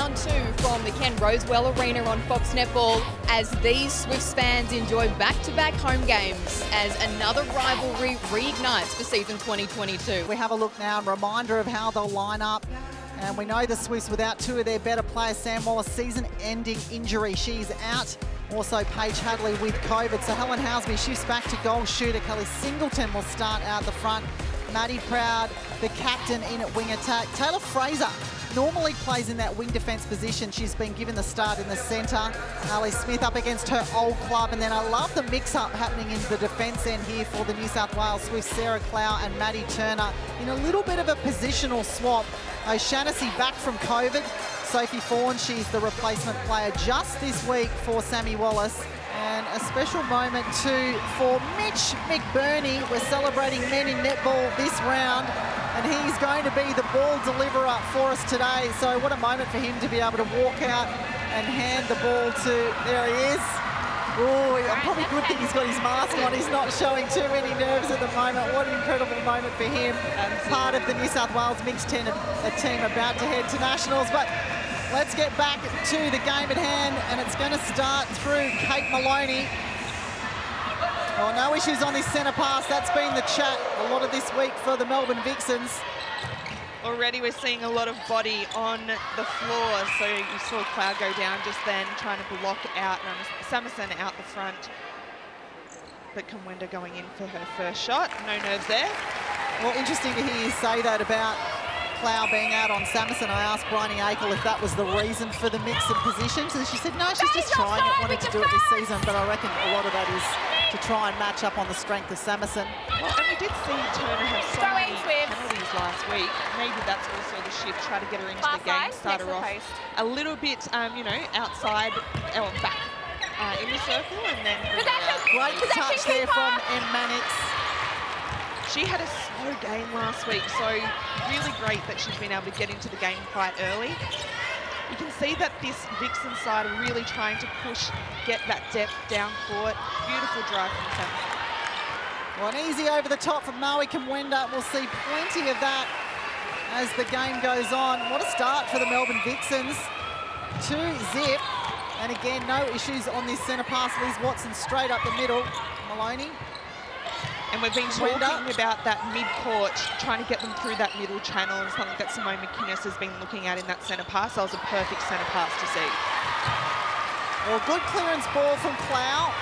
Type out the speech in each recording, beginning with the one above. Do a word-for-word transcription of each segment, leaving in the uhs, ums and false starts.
round two from the Ken Rosewall Arena on Fox Netball as these Swifts fans enjoy back-to-back home games as another rivalry reignites for season twenty twenty-two. We have a look now, reminder of how they'll line up. And we know the Swifts without two of their better players. Sam Wallace, season-ending injury. She's out. Also, Paige Hadley with COVID. So Helen Housby shifts back to goal shooter. Kelly Singleton will start out the front. Maddie Proud, the captain, in at wing attack. Taylor Fraser normally plays in that wing defence position. She's been given the start in the centre. Ali Smith up against her old club. And then I love the mix-up happening in the defence end here for the New South Wales Swifts. Sarah Klau and Maddie Turner in a little bit of a positional swap. O'Shaughnessy back from COVID. Sophie Fawn, she's the replacement player just this week for Sammy Wallace. And a special moment too for Mitch McBurney. We're celebrating men in netball this round, and he's going to be the ball deliverer for us today. So what a moment for him to be able to walk out and hand the ball to, there he is. Oh, I'm probably good that he's got his mask on. He's not showing too many nerves at the moment. What an incredible moment for him. Part of the New South Wales mixed team, a team about to head to nationals. But let's get back to the game at hand, and it's going to start through Kate Maloney. Oh, no issues on this centre pass. That's been the chat a lot of this week for the Melbourne Vixens. Already we're seeing a lot of body on the floor. So you saw Cloud go down just then, trying to block out Samuelson out the front. But Kumwenda going in for her first shot. No nerves there. Well, interesting to hear you say that about Cloud being out on Samuelson. I asked Bryony Akle if that was the reason for the mix of positions, and she said no, she's just trying it, wanted to do it this season, but I reckon a lot of that is to try and match up on the strength of Samuelson. Well, and we did see Turner have so many penalties last week. Maybe that's also the shift, try to get her into the game, start her off a little bit, um, you know, outside or back uh, in the circle, and then great touch there from Em Mannix. She had a slow game last week, so really great that she's been able to get into the game quite early. You can see that this Vixen side are really trying to push, get that depth down court. Beautiful drive from Samuelson. Well, an easy over the top from Mwai Kumwenda. We'll see plenty of that as the game goes on. What a start for the Melbourne Vixens. two zip. And again, no issues on this centre pass. Liz Watson straight up the middle. Maloney. And we've been talking about that mid-court, trying to get them through that middle channel, and something that Simone McKinnis has been looking at in that centre pass. That was a perfect centre pass to see. Well, good clearance ball from Clow.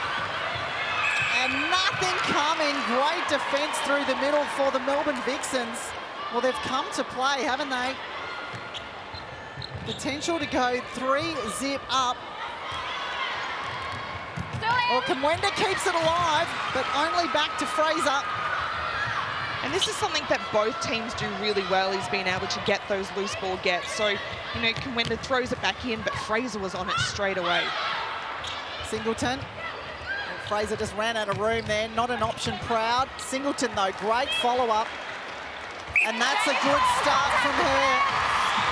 And nothing coming. Great defence through the middle for the Melbourne Vixens. Well, they've come to play, haven't they? Potential to go three zip up. Well, Kumwenda keeps it alive, but only back to Fraser. And this is something that both teams do really well, is being able to get those loose ball gets. So, you know, Kumwenda throws it back in, but Fraser was on it straight away. Singleton. And Fraser just ran out of room there. Not an option, Proud. Singleton, though, great follow-up. And that's a good start from her.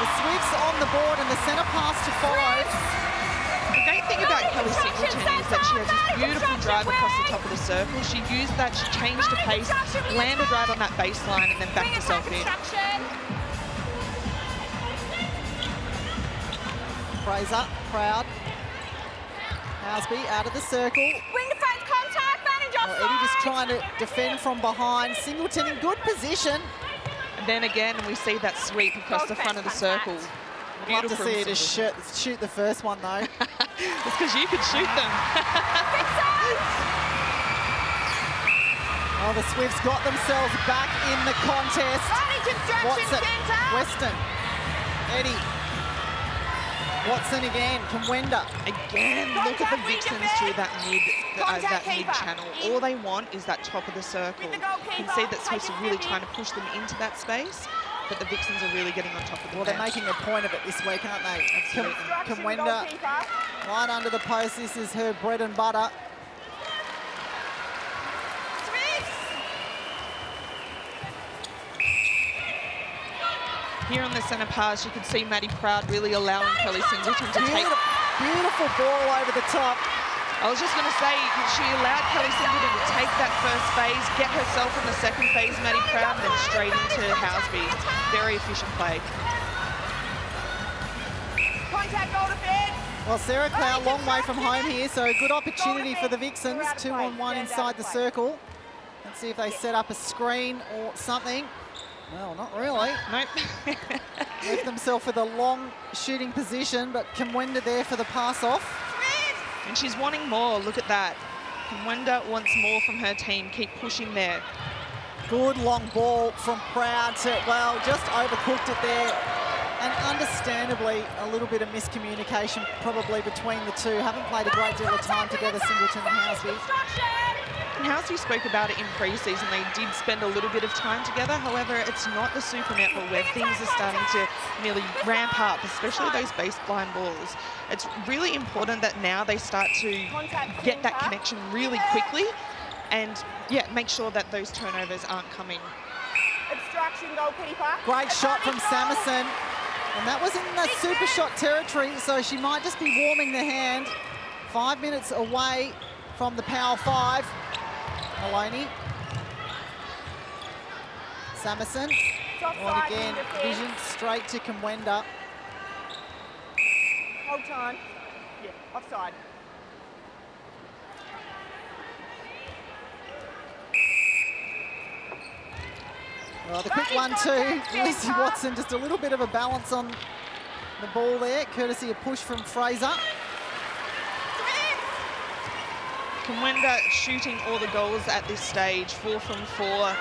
The Swifts on the board and the centre pass to follow. The thing about Kelly Singleton is that she has this beautiful drive across the top of the circle. She used that, she changed the pace, landed right on that baseline, and then backed herself in. Fraser, Proud. Housby out of the circle. Wing defense contact, manage offside. Eddie just trying to defend from behind. Singleton in good position. And then again, we see that sweep across the front of the circle. I'd love to see her to shoot, shoot the first one, though. It's because you could shoot them. Oh, the Swifts got themselves back in the contest. Watson, Weston, Eddie. Watson again, Kumwenda. Again, look at the Vixens through that mid, uh, that mid channel. All they want is that top of the circle. You can see that Swifts are really trying to push them into that space. But the Vixens are really getting on top of the Well, bench. They're making a point of it this week, aren't they? Absolutely. Kumwenda, right under the post. This is her bread and butter. Here on the centre pass, you can see Maddie Proud really allowing Kelly Singleton to take... Beautiful ball over the top. I was just going to say, she allowed Kelly Singleton to take that first phase, get herself in the second phase, Maddie Proud, and then straight into Housby. Very efficient play. contact, goal defense. Well, Sarah Klau, long way from home here, so good opportunity for the Vixens. Two on one inside the circle. Let's see if they set up a screen or something. Well, not really. Nope. Left themselves with a long shooting position, but Kumwenda there for the pass off. And she's wanting more. Look at that. Kumwenda wants more from her team. Keep pushing there. Good long ball from Proud to, well, just overcooked it there. And understandably, a little bit of miscommunication probably between the two. Haven't played a great deal of time together, Singleton and Housby. And Housby spoke about it in pre-season. They did spend a little bit of time together. However, it's not the Super Netball where things are starting to merely ramp up, especially those baseline balls. It's really important that now they start to get that connection really quickly. And, yeah, make sure that those turnovers aren't coming. Obstruction, goalkeeper. Great shot from Samuelson. And that was in the super shot territory, so she might just be warming the hand. Five minutes away from the power five. Maloney. Samuelson. And again, vision straight to Kumwenda. Hold time. Yeah, offside. Well, the quick one too, Lizzie Watson, just a little bit of a balance on the ball there, courtesy of push from Fraser. Kumwenda shooting all the goals at this stage, four from four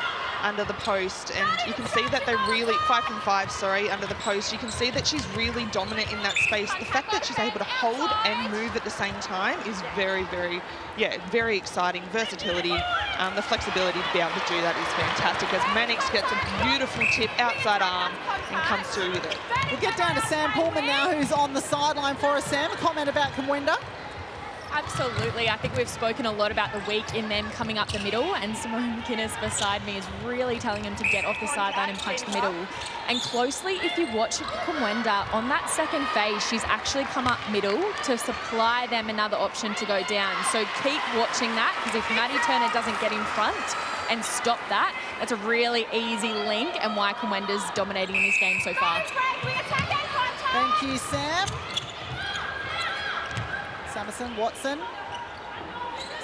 under the post, and you can see that they're really, five from five, sorry, under the post. You can see that she's really dominant in that space. The fact that she's able to hold and move at the same time is very, very, yeah, very exciting. Versatility, um, the flexibility to be able to do that is fantastic as Mannix gets a beautiful tip, outside arm, and comes through with it. We'll get down to Sam Pullman now, who's on the sideline for us. Sam, a comment about Kumwenda? Absolutely. I think we've spoken a lot about the week in them coming up the middle, and Simone McKinnis beside me is really telling them to get off the sideline and punch the middle. And closely, if you watch Kumwenda, on that second phase, she's actually come up middle to supply them another option to go down. So keep watching that, because if Maddie Turner doesn't get in front and stop that, that's a really easy link and why Kumwenda's dominating in this game so far. Thank you, Sam. Samuelson, Watson,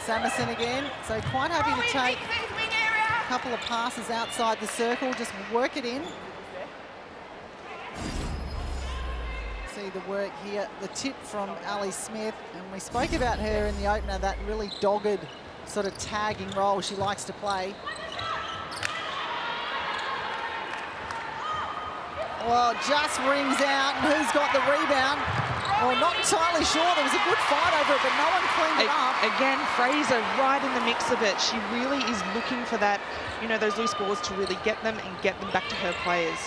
Samuelson again. So quite happy to take a couple of passes outside the circle, just work it in. See the work here, the tip from Ali Smith. And we spoke about her in the opener, that really dogged sort of tagging role she likes to play. Well, just rings out, and who's got the rebound? Well, not entirely sure. There was a good fight over it, but no one cleaned it up. Again, Fraser right in the mix of it. She really is looking for that, you know, those loose balls to really get them and get them back to her players.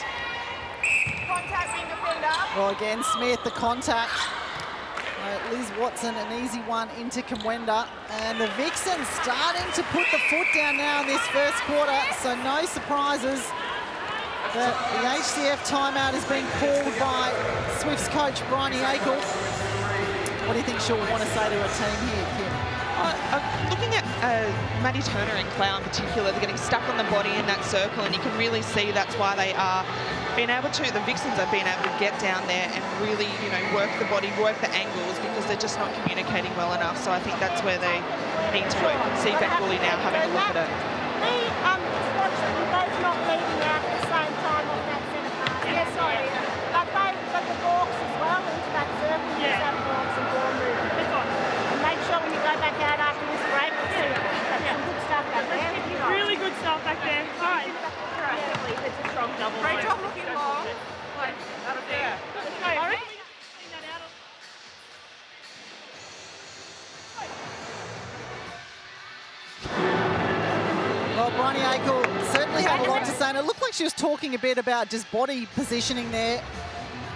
Contact being defender. Well, again, Smith, the contact. Uh, Liz Watson, an easy one into Kumwenda. And the Vixens starting to put the foot down now in this first quarter, so no surprises. The, the H C F timeout has been called by Swifts coach Bryony Akle. What do you think she'll want to say to her team here, Kim? Uh, uh, looking at uh, Maddie Turner and Clown in particular, they're getting stuck on the body in that circle, and you can really see that's why they are being able to, the Vixens have been able to get down there and really, you know, work the body, work the angles, because they're just not communicating well enough. So I think that's where they need to work. See back Woolley now having a look at it. Me and Watson were both not leaving out at the same time on that centre pass. Yeah, sorry. But they, but the walks as well into that circle, yeah. That walks and ball movement. And make sure when you go back out after this break, we'll see yeah. That's yeah. Some good stuff back there. Really good stuff back there. All right. Yeah. It's a strong double. Great job looking long. Like, out of there. Sorry. Well, Bryony Akle certainly had a lot to say, and it looked like she was talking a bit about just body positioning there,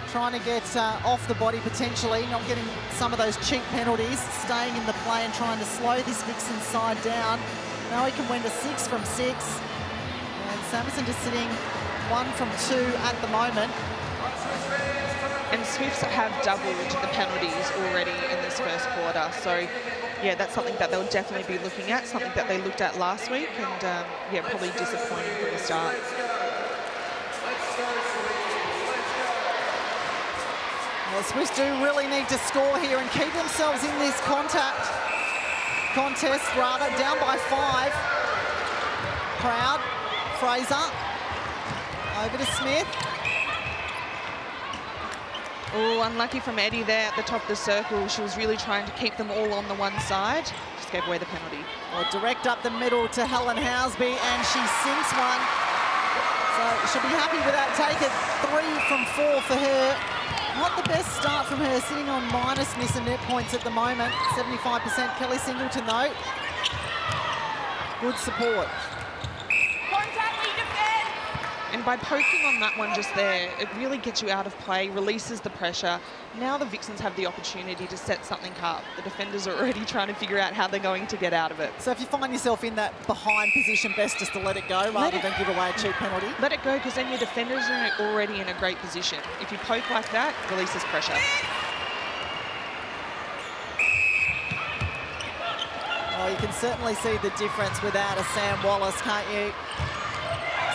trying to get uh, off the body potentially, not getting some of those cheap penalties, staying in the play and trying to slow this Vixen side down. Now he can win to six from six, and Samuelson just sitting one from two at the moment. And Swifts have doubled the penalties already in this first quarter. So, yeah, that's something that they'll definitely be looking at, something that they looked at last week, and, um, yeah, probably disappointing from the start. The Swifts do really need to score here and keep themselves in this contact contest, rather, down by five. Proud, Fraser, over to Smith. Oh, unlucky from Eddie there at the top of the circle. She was really trying to keep them all on the one side. Just gave away the penalty. Well, direct up the middle to Helen Housby, and she sinks one. So she'll be happy with that take. It three from four for her. Not the best start from her, sitting on minus Nissan net points at the moment. seventy-five percent Kelly Singleton, though. Good support. Contact, we defend. And by poking on that one just there, it really gets you out of play, releases the pressure. Now the Vixens have the opportunity to set something up. The defenders are already trying to figure out how they're going to get out of it. So if you find yourself in that behind position, best just to let it go rather let it, than give away a cheap penalty. Let it go, because then your defenders are already in a great position. If you poke like that, releases pressure. Well, you can certainly see the difference without a Sam Wallace, can't you?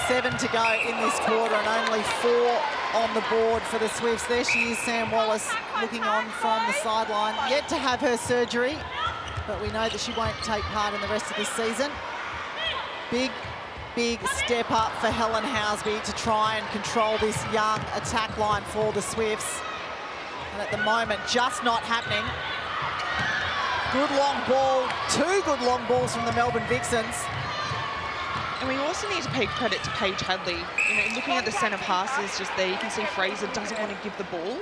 Seven to go in this quarter and only four on the board for the Swifts. There she is, Sam Wallace, looking on from the sideline. Yet to have her surgery, but we know that she won't take part in the rest of this season. Big, big step up for Helen Housby to try and control this young attack line for the Swifts. And at the moment, just not happening. Good long ball, two good long balls from the Melbourne Vixens. And we also need to pay credit to Paige Hadley. You know, looking at the centre passes just there, you can see Fraser doesn't want to give the ball.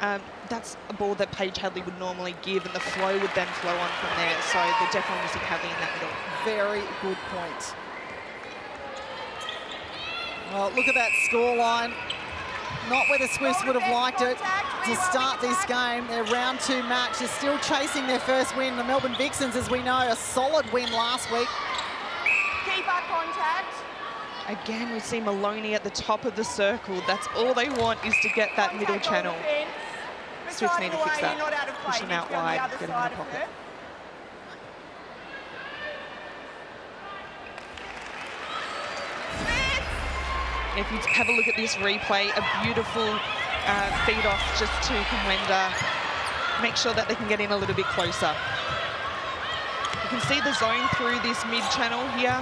Um, that's a ball that Paige Hadley would normally give, and the flow would then flow on from there. So they're definitely missing Hadley in that middle. Very good point. Well, look at that scoreline. Not where the Swifts would have liked it to start this game. Their round two match is still chasing their first win. The Melbourne Vixens, as we know, a solid win last week. Contact. Again, we see Maloney at the top of the circle. That's all they want, is to get that contact middle channel. Swifts need to fix that. Push them out wide, the get them in the pocket. Her. If you have a look at this replay, a beautiful uh, feed off just to Kumwenda. Make sure that they can get in a little bit closer. You can see the zone through this mid-channel here.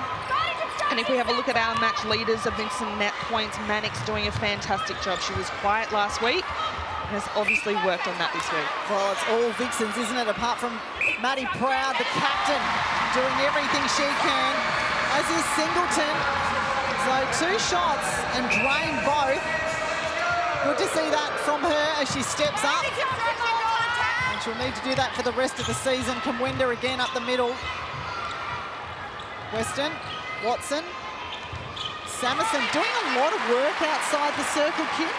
And if we have a look at our match leaders of Vixen net points, Mannix doing a fantastic job. She was quiet last week and has obviously worked on that this week. Well, it's all Vixens, isn't it? Apart from Maddie Proud, the captain, doing everything she can, as is Singleton. So two shots and drain both. Good to see that from her as she steps up. She'll need to do that for the rest of the season. Kumwenda again up the middle. Weston, Watson, Samerson doing a lot of work outside the circle, Kim.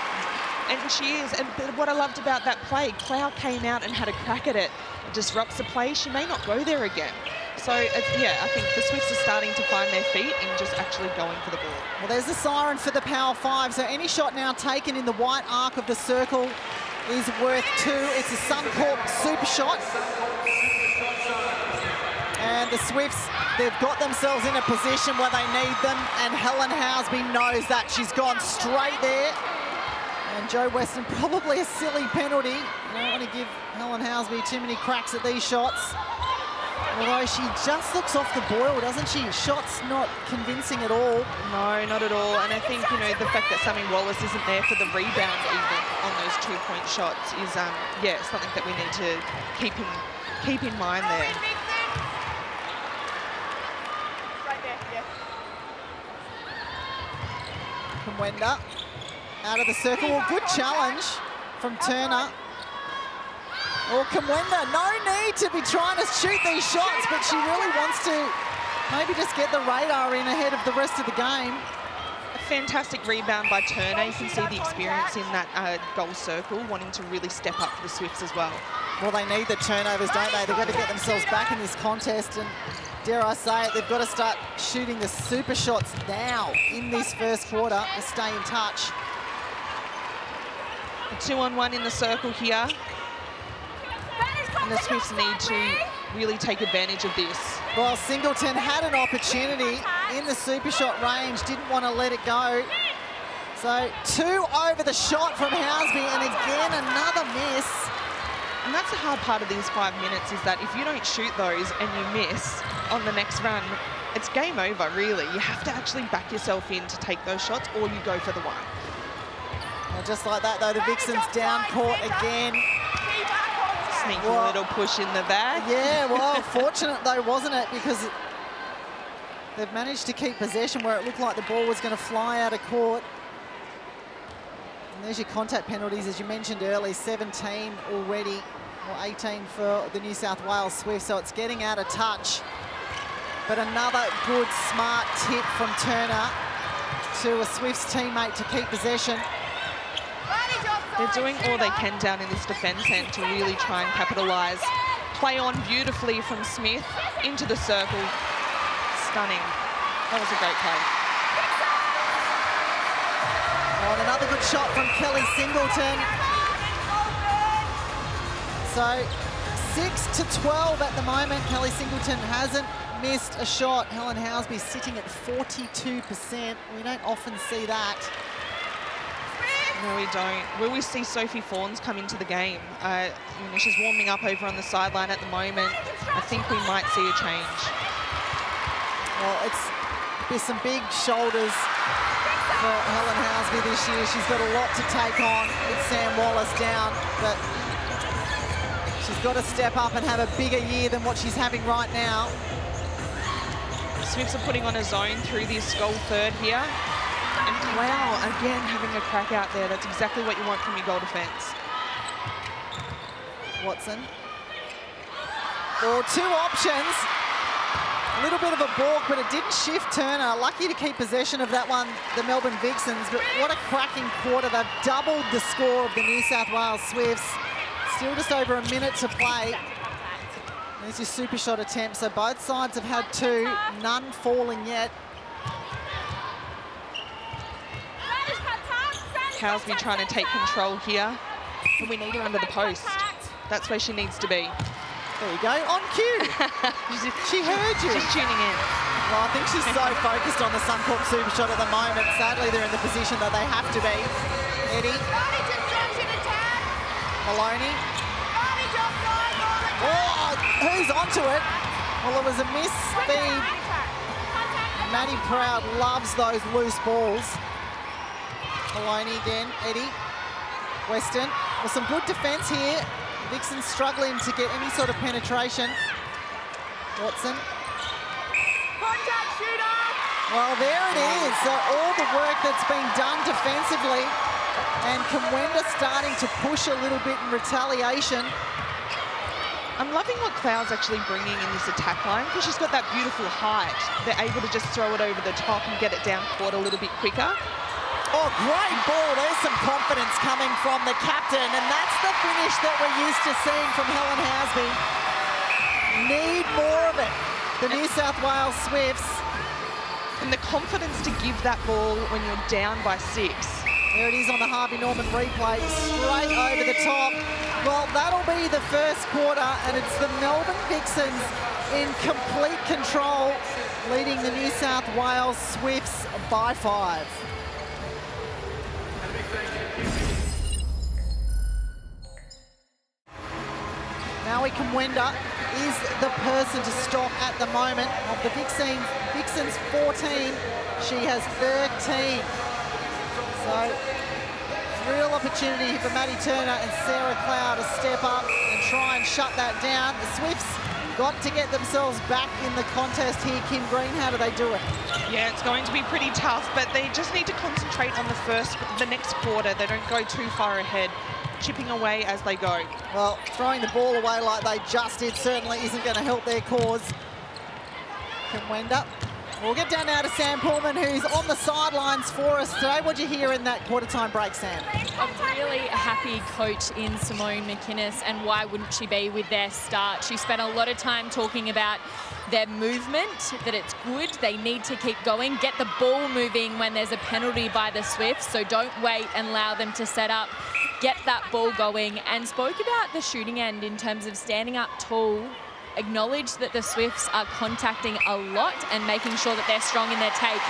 And she is. And what I loved about that play, Klau came out and had a crack at it. It disrupts the play. She may not go there again. So, yeah, I think the Swifts are starting to find their feet and just actually going for the ball. Well, there's the siren for the power five. So any shot now taken in the white arc of the circle is worth two. It's a Suncorp Super Shot. And the Swifts, they've got themselves in a position where they need them, and Helen Housby knows that. She's gone straight there. And Joe Weston, probably a silly penalty. You don't want to give Helen Housby too many cracks at these shots. Although she just looks off the boil, doesn't she? Shots not convincing at all. No, not at all. And I think, you know, the fact that Sammy Wallace isn't there for the rebound even on those two-point shots is, um, yeah, something that we need to keep in, keep in mind there. Right there, yes. Kumwenda out of the circle. Well, good challenge from Turner. Or Kumwenda, no need to be trying to shoot these shots, but she really wants to maybe just get the radar in ahead of the rest of the game. A fantastic rebound by Turner. You can see the experience in that uh, goal circle, wanting to really step up for the Swifts as well. Well, they need the turnovers, don't they? They've got to get themselves back in this contest, and dare I say it, they've got to start shooting the super shots now in this first quarter to stay in touch. A two-on-one in the circle here. And the Swifts need to really take advantage of this. Well, Singleton had an opportunity in the super shot range, didn't want to let it go. So two over the shot from Housby, and again another miss. And that's the hard part of these five minutes, is that if you don't shoot those and you miss on the next run, it's game over, really. You have to actually back yourself in to take those shots, or you go for the one. Well, just like that, though, the Vixens down court again. Sneaky well, little push in the back. Yeah, well, fortunate, though, wasn't it? Because they've managed to keep possession where it looked like the ball was going to fly out of court. And there's your contact penalties, as you mentioned early, seventeen already, or eighteen for the New South Wales Swifts, so it's getting out of touch. But another good, smart tip from Turner to a Swifts teammate to keep possession. They're doing all they can down in this defence end to really try and capitalise. Play on beautifully from Smith into the circle. Stunning. That was a great play. And another good shot from Kelly Singleton. So six to twelve at the moment. Kelly Singleton hasn't missed a shot. Helen Housby sitting at forty-two percent. We don't often see that. No, we don't. Will we see Sophie Fawns come into the game? Uh, you know, she's warming up over on the sideline at the moment. I think we might see a change. Well, it's there's some big shoulders for Helen Housby this year. She's got a lot to take on with Sam Wallace down, but she's got to step up and have a bigger year than what she's having right now. Swifts are putting on a zone through this goal third here. And wow, again, having a crack out there. That's exactly what you want from your goal defence. Watson. Well, two options. A little bit of a balk, but it didn't shift Turner. Lucky to keep possession of that one, the Melbourne Vixens. But what a cracking quarter. They've doubled the score of the New South Wales Swifts. Still just over a minute to play. There's your super shot attempt. So both sides have had two, none falling yet. Housby trying to take control here. But we need her under the post. That's where she needs to be. There you go, on cue. She heard you. She's tuning in. Well, I think she's so focused on the Suncorp Super Shot at the moment. Sadly, they're in the position that they have to be. Eddie. Maloney. Oh, who's onto it? Well, it was a miss speed. Maddie Proud loves those loose balls. Maloney again, Eddie. Weston. Well, some good defence here. Vixen's struggling to get any sort of penetration. Watson. Contact shooter! Well, there it is. So all the work that's been done defensively, and Kumwenda starting to push a little bit in retaliation. I'm loving what Klau's actually bringing in this attack line, because she's got that beautiful height. They're able to just throw it over the top and get it down court a little bit quicker. Oh, great ball. There's some confidence coming from the captain, and that's the finish that we're used to seeing from Helen Housby. Need more of it, the New South Wales Swifts. And the confidence to give that ball when you're down by six. There it is on the Harvey Norman replay, straight over the top. Well, that'll be the first quarter, and it's the Melbourne Vixens in complete control, leading the New South Wales Swifts by five. Mwai Kumwenda is the person to stop at the moment. Of the Vixens, Vixens fourteen, she has thirteen. So, real opportunity for Maddie Turner and Sarah Klau to step up and try and shut that down. The Swifts got to get themselves back in the contest here. Kim Green, how do they do it? Yeah, it's going to be pretty tough, but they just need to concentrate on the first, the next quarter. They don't go too far ahead. Chipping away as they go. Well, throwing the ball away like they just did certainly isn't going to help their cause. Kumwenda. We'll get down now to Sam Pullman, who's on the sidelines for us today. What did you hear in that quarter-time break, Sam? A really happy coach in Simone McKinnis, and why wouldn't she be with their start? She spent a lot of time talking about their movement, that it's good, they need to keep going, get the ball moving when there's a penalty by the Swifts, so don't wait and allow them to set up. Get that ball going, and spoke about the shooting end in terms of standing up tall, acknowledged that the Swifts are contacting a lot and making sure that they're strong in their take.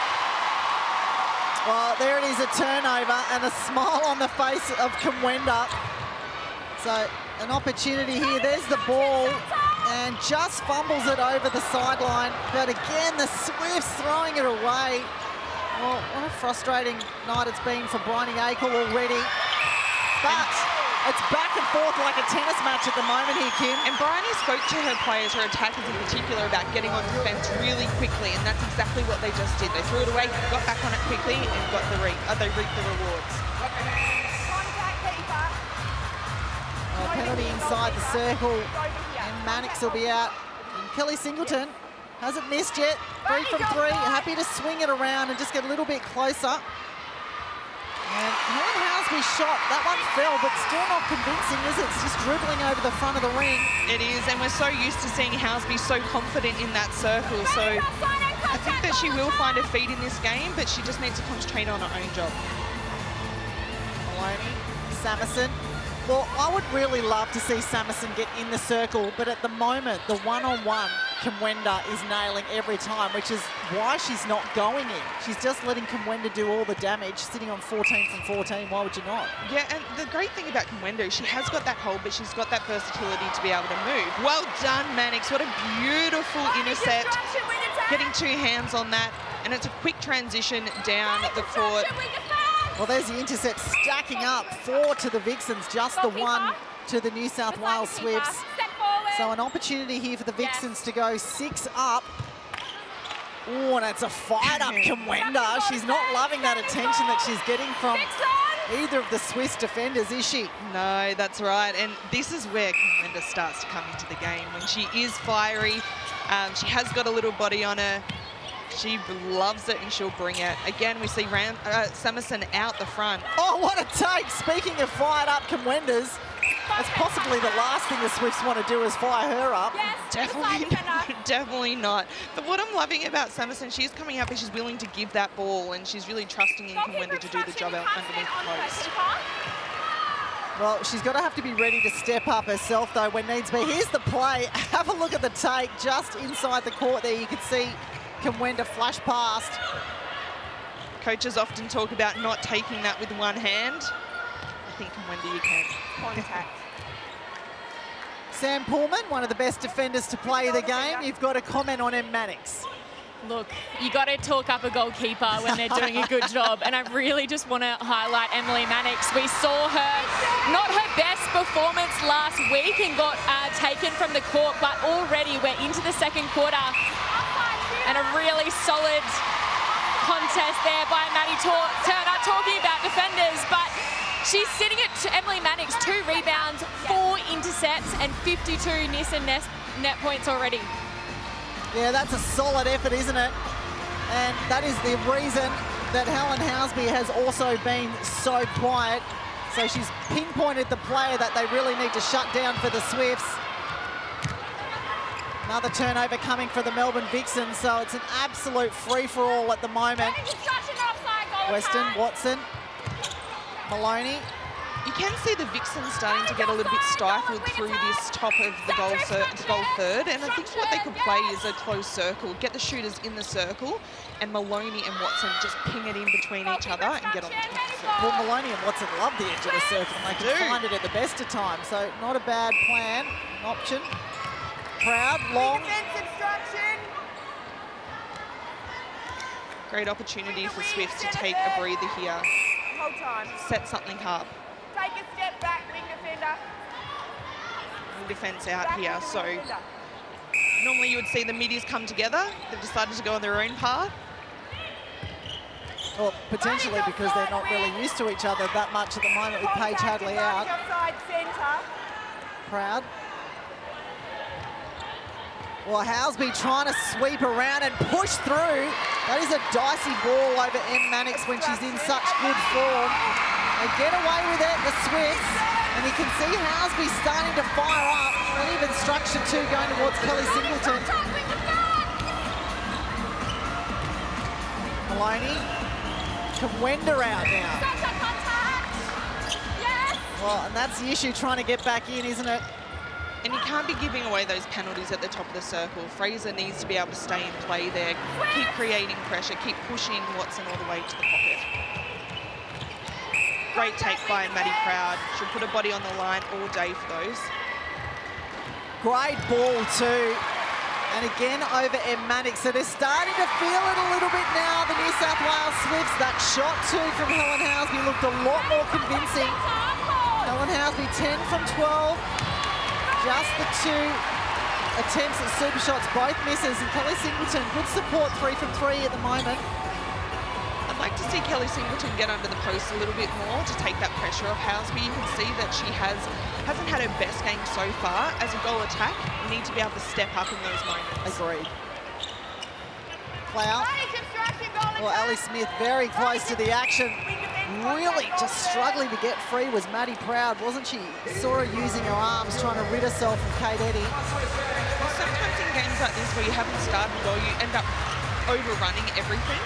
Well, there it is, a turnover and a smile on the face of Kumwenda. So an opportunity here. There's the ball and just fumbles it over the sideline. But again, the Swifts throwing it away. Well, what a frustrating night it's been for Bryony Akle already. But it's back and forth like a tennis match at the moment here, Kim. And Bryony spoke to her players, her attackers in particular, about getting on defence really quickly, and that's exactly what they just did. They threw it away, got back on it quickly, and got the re uh, they reaped the rewards. Well, penalty inside the circle, and Mannix will be out. And Kelly Singleton hasn't missed yet. Three from three, happy to swing it around and just get a little bit closer. And Helen Housby's shot, that one fell, but still not convincing, is it? It's just dribbling over the front of the ring. It is, and we're so used to seeing Housby so confident in that circle. So I think that she will find her feet in this game, but she just needs to concentrate on her own job. Maloney, Samuelson. Well, I would really love to see Samuelson get in the circle, but at the moment, the one-on-one Kumwenda is nailing every time, which is why she's not going in. She's just letting Kumwenda do all the damage, sitting on fourteen from fourteen. Why would you not? Yeah, and the great thing about Kumwenda is she has got that hold, but she's got that versatility to be able to move. Well done, Mannix. What a beautiful oh, intercept. Getting two hands on that, and it's a quick transition down oh, the court. Well, there's the intercept stacking up. Four to the Vixens, just the one to the New South Wales Swifts. So an opportunity here for the Vixens yes. to go six up. Oh, and it's a fight up Kumwenda. She's not loving that attention that she's getting from either of the Swiss defenders, is she? No, that's right. And this is where Kumwenda starts to come into the game. When she is fiery, um, she has got a little body on her. She loves it and she'll bring it. Again, we see Ram uh, Samuelson out the front. Oh, what a take. Speaking of fired up Kumwendas, that's possibly the last thing the Swifts want to do is fire her up. Yes, definitely, definitely not. But what I'm loving about Samuelson, she's coming up and she's willing to give that ball and she's really trusting in Kumwenda to do the job out underneath the post. Well, she's got to have to be ready to step up herself, though, when needs be. Here's the play. Have a look at the take just inside the court there. You can see Kumwenda flash past. Coaches often talk about not taking that with one hand. I think Kumwenda, you can. Contact. Sam Pullman, one of the best defenders to play the game. You've got a comment on Em Mannix. Look, you got to talk up a goalkeeper when they're doing a good job. And I really just want to highlight Emily Mannix. We saw her, not her best performance last week and got uh, taken from the court, but already we're into the second quarter. And a really solid contest there by Maddie Turner, talking about defenders, but she's sitting at Emily Mannix, two rebounds, four intercepts, and fifty-two Nissan net points already. Yeah, that's a solid effort, isn't it? And that is the reason that Helen Housby has also been so quiet. So she's pinpointed the player that they really need to shut down for the Swifts. Another turnover coming for the Melbourne Vixens, so it's an absolute free-for-all at the moment. Weston, Watson, Maloney. You can see the Vixens starting to get a little bit stifled through this top of the goal, goal third, and I think what they could play is a close circle, get the shooters in the circle, and Maloney and Watson just ping it in between each other and get on the top of the circle. Well, Maloney and Watson love the edge of the circle, and they can find it at the best of times, so not a bad plan, an option. Proud, long. Great opportunity for Swifts to take a breather here. Whole time. Set something up. Take a step back, wing defender. Wing defence out back here. So defender. Normally you would see the middies come together. They've decided to go on their own path. Well, potentially because they're not really used to each other that much at the moment with Paige Hadley out. Proud. Well, Housby trying to sweep around and push through. That is a dicey ball over Em Mannix when she's in such good form. They get away with it, the Swifts. And you can see Housby starting to fire up. And even structure two going towards Kelly Singleton. Maloney, Kumwenda out now. Well, and that's the issue, trying to get back in, isn't it? And you can't be giving away those penalties at the top of the circle. Fraser needs to be able to stay in play there, keep creating pressure, keep pushing Watson all the way to the pocket. Great take by Maddie Proud. She'll put her body on the line all day for those. Great ball too. And again over Em Mannix. So they're starting to feel it a little bit now, the New South Wales Swifts. That shot too from Helen Housby looked a lot more convincing. Helen Housby ten from twelve. Just the two attempts at super shots, both misses. And Kelly Singleton, good support, three from three at the moment. I'd like to see Kelly Singleton get under the post a little bit more to take that pressure off Housby. You can see that she has hasn't had her best game so far. As a goal attack, you need to be able to step up in those moments. Agreed. Cloud. Well, Ali Smith very close to the action. Really just struggling to get free was Maddie Proud, wasn't she? Saw her using her arms, trying to rid herself of Kate Eddy. Well, sometimes in games like this where you haven't started well, you end up overrunning everything.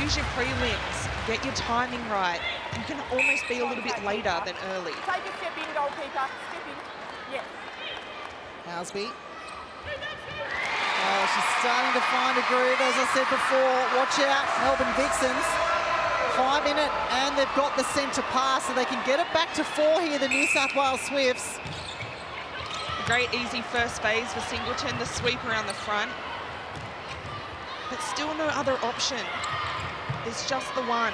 Use your prelims, get your timing right. You can almost be a little bit later than early. Take a step in, goalkeeper. Step in. Yes. Housby. Oh, she's starting to find a groove, as I said before. Watch out, Melbourne Vixens. Five in it, and they've got the centre pass, so they can get it back to four here, the New South Wales Swifts. A great easy first phase for Singleton, the sweep around the front. But still no other option. It's just the one.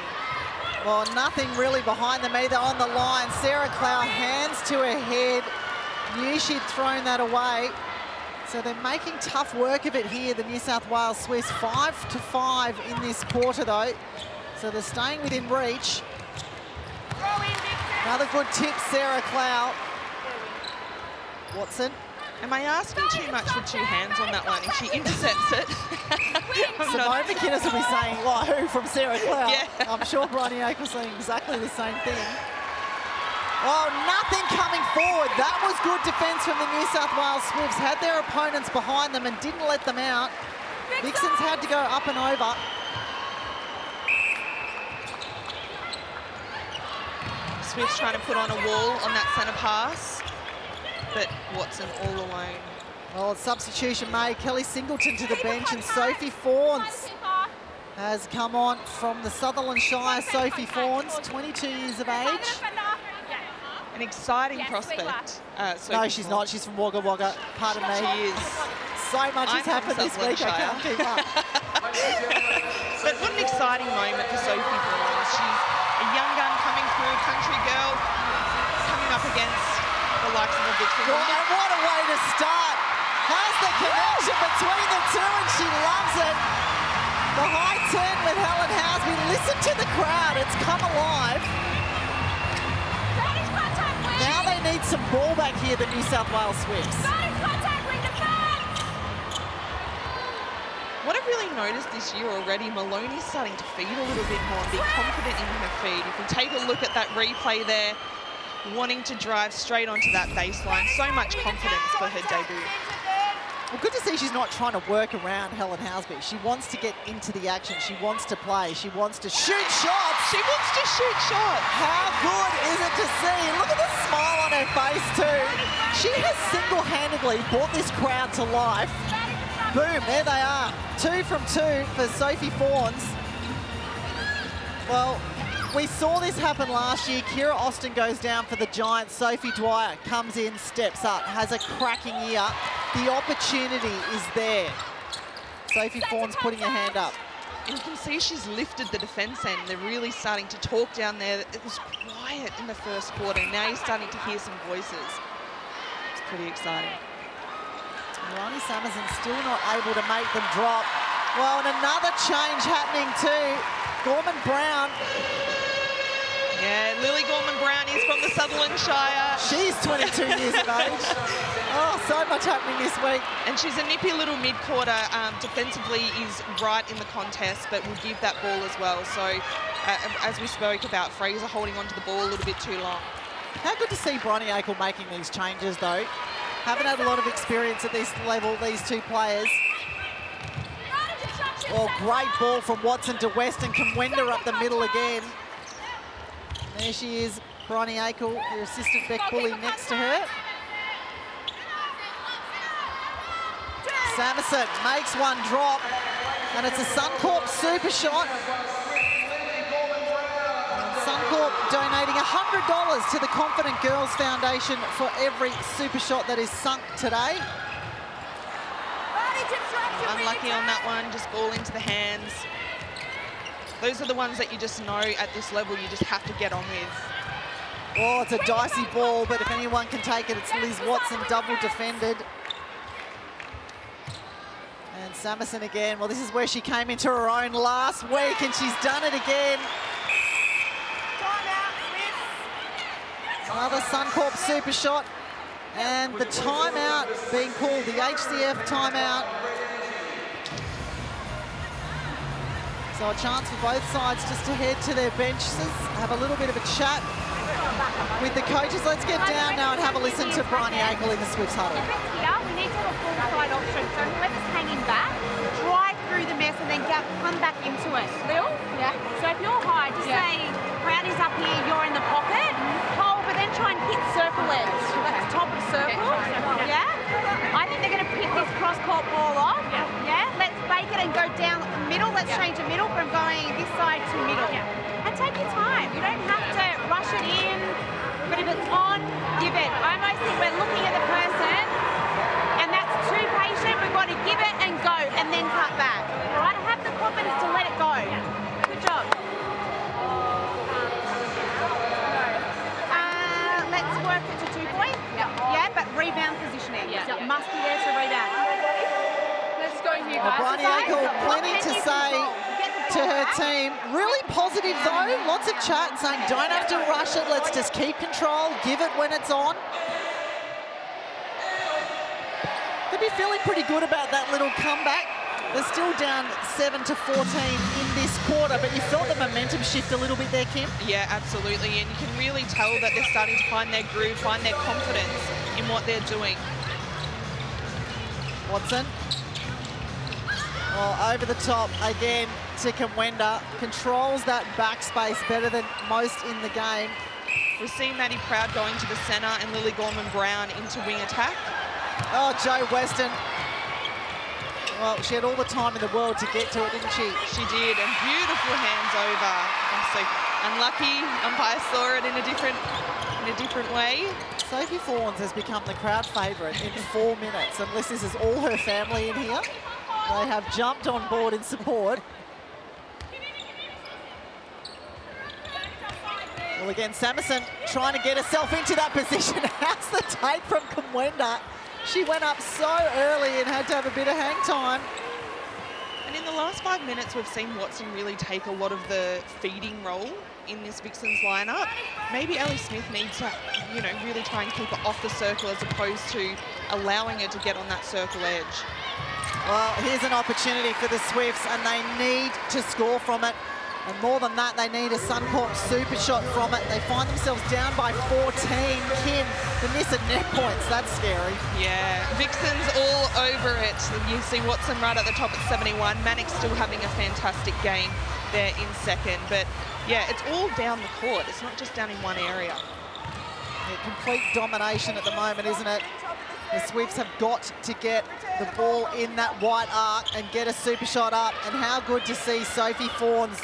Well, nothing really behind them either on the line. Sarah Klau, hands to her head. Knew she'd thrown that away. So they're making tough work of it here, the New South Wales Swifts. Five to five in this quarter, though. So they're staying within reach. Another good tip, Sarah Klau. Watson. Am I asking too much with two hands on that one? If she intercepts it. Simone McKinnis will be saying low from Sarah Klau. Yeah. I'm sure Bryony Akle was saying exactly the same thing. Oh, nothing coming forward. That was good defence from the New South Wales Swifts. Had their opponents behind them and didn't let them out. Vixens had to go up and over. Swifts trying to put on a wall on that centre pass. But Watson all alone. Well, substitution made. Kelly Singleton to the bench, and Sophie Fawn has come on from the Sutherland Shire. Sophie Fawn, twenty-two years of age. An exciting prospect. Uh, no, she's not. She's from Wagga Wagga. Pardon me. She is. So much has happened this week. I can't keep up. But what an exciting moment for Sophie Fawn. She's a young gun coming through, country girl, coming up against the likes of the Vixens. Well, and what a way to start. Has the connection between the two, and she loves it. The high turn with Helen Housby. Listen to the crowd. It's come alive. Now they need some ball back here, the New South Wales Swifts. What I've really noticed this year already, Maloney's starting to feed a little bit more and be confident in her feed. If we take a look at that replay there, wanting to drive straight onto that baseline. So much confidence for her debut. Well, good to see she's not trying to work around Helen Housby. She wants to get into the action. She wants to play. She wants to shoot shots. She wants to shoot shots. How good is it to see? Look at the smile on her face too. She has single-handedly brought this crowd to life. Boom, there they are. Two from two for Sophie Fawns. Well, we saw this happen last year. Kiera Austin goes down for the Giants. Sophie Dwyer comes in, steps up, has a cracking year. The opportunity is there. Sophie Fawn's putting her hand up. And you can see she's lifted the defence end. They're really starting to talk down there. It was quiet in the first quarter. Now you're starting to hear some voices. It's pretty exciting. Rani Samuelson still not able to make them drop. Well, and another change happening too. Gorman-Brown. Yeah, Lily Gorman-Brown is from the Sutherland Shire. She's twenty-two years of age. Oh, so much happening this week. And she's a nippy little mid-quarter. Um, defensively is right in the contest, but will give that ball as well. So, uh, as we spoke about, Fraser holding onto the ball a little bit too long. How good to see Bryony Akle making these changes, though. Haven't had a lot of experience at this level, these two players. Oh, great ball from Watson to Weston. Kumwenda up the middle again. There she is, Bryony Akle, her assistant Beck Bully next to her. Samuelson makes one drop, and it's a Suncorp super shot. And Suncorp donating one hundred dollars to the Confident Girls Foundation for every super shot that is sunk today. Unlucky on that one, just ball into the hands. Those are the ones that you just know at this level you just have to get on with. Oh, it's a dicey ball, but if anyone can take it, it's Liz Watson, double defended. And Samuelson again. Well, this is where she came into her own last week, and she's done it again. Another Suncorp super shot. And the timeout being called, the H C F timeout. So a chance for both sides just to head to their benches, have a little bit of a chat with the coaches. Let's get down now and have a listen to Bryony Akle in the Swifts huddle. Here, we need to have a full side option, so whoever's hanging back, drive through the mess and then get, come back into it. Lil? Yeah. So if you're high, just yeah. say, Brownie's up here, you're in the pocket, hold, but then try and hit circle edge. That's the top of circle. Okay. Yeah? I think they're going to pick this cross-court ball off. Yeah. yeah? Let's bake it and go down the middle. Let's yeah. change the middle from going this side to middle. Yeah. And take your time. You don't have to rush it in, but if it's on, give it. I almost think we're looking at the person, and that's too patient. We've got to give it and go, and then cut back. All right, have the confidence to let it go. Good job. Uh, let's work it to two point. Yeah, but rebound positioning. Yeah, yeah. Must be there to rebound. Let's go here, guys. Bryony Akle, plenty to say to her team. Really positive though, lots of chat saying don't have to rush it, let's just keep control, give it when it's on. They'd be feeling pretty good about that little comeback. They're still down seven to fourteen in this quarter, but you felt the momentum shift a little bit there, Kim? Yeah, absolutely, and you can really tell that they're starting to find their groove, find their confidence in what they're doing. Watson. Well, over the top again to Kumwenda. Controls that backspace better than most in the game. We've seen Maddie Proud going to the centre and Lily Gorman-Brown into wing attack. Oh, Joe Weston. Well, she had all the time in the world to get to it, didn't she? She did, and beautiful hands over. So unlucky, umpire saw it in a different, in a different way. Sophie Fawn has become the crowd favourite in four minutes, unless this is all her family in here. They have jumped on board in support. Well, again, Samuelson trying to get herself into that position. That's the take from Kumwenda. She went up so early and had to have a bit of hang time. And in the last five minutes, we've seen Watson really take a lot of the feeding role in this Vixens lineup. Maybe Ali Smith needs to, you know, really try and keep it off the circle as opposed to allowing her to get on that circle edge. Well, here's an opportunity for the Swifts, and they need to score from it. And more than that, they need a Suncorp super shot from it. They find themselves down by fourteen. Kim, the miss at net points, that's scary. Yeah, Vixens all over it. You see Watson right at the top at seventy-one. Mannix still having a fantastic game there in second. But, yeah, it's all down the court. It's not just down in one area. Yeah, complete domination at the moment, isn't it? The Swifts have got to get the ball in that white arc and get a super shot up. And how good to see Sophie Fawns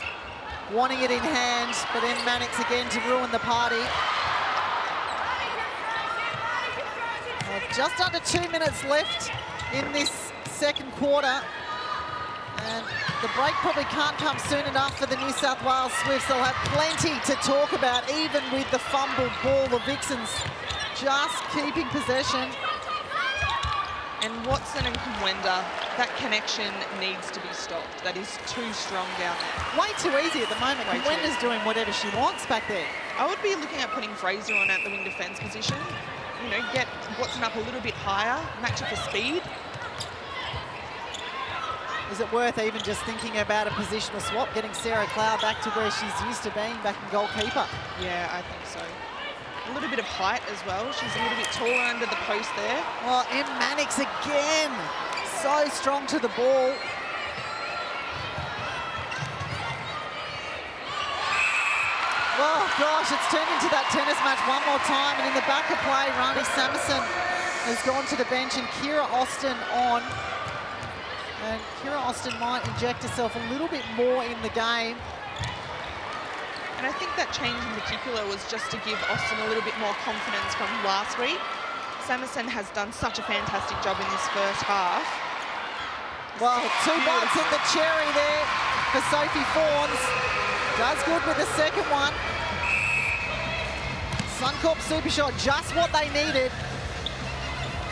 wanting it in hand, but then Mannix again to ruin the party. Well, just under two minutes left in this second quarter. And the break probably can't come soon enough for the New South Wales Swifts. They'll have plenty to talk about, even with the fumbled ball. The Vixens just keeping possession. And Watson and Kumwenda, that connection needs to be stopped. That is too strong down there. Way too easy at the moment. Way Kumwenda's doing whatever she wants back there. I would be looking at putting Fraser on at the wing defence position. You know, get Watson up a little bit higher, match up for speed. Is it worth even just thinking about a positional swap, getting Sarah Klau back to where she's used to being, back in goalkeeper? Yeah, I think so. A little bit of height as well. She's a little bit taller under the post there. Oh, and Mannix again. So strong to the ball. Oh, gosh, it's turned into that tennis match one more time. And in the back of play, Rani Samuelson has gone to the bench and Kiera Austin on. And Kiera Austin might inject herself a little bit more in the game. And I think that change in particular was just to give Austin a little bit more confidence from last week. Samuelson has done such a fantastic job in this first half. Well, two bites in the cherry there for Sophie Fawns. Does good with the second one. Suncorp Super Shot, just what they needed.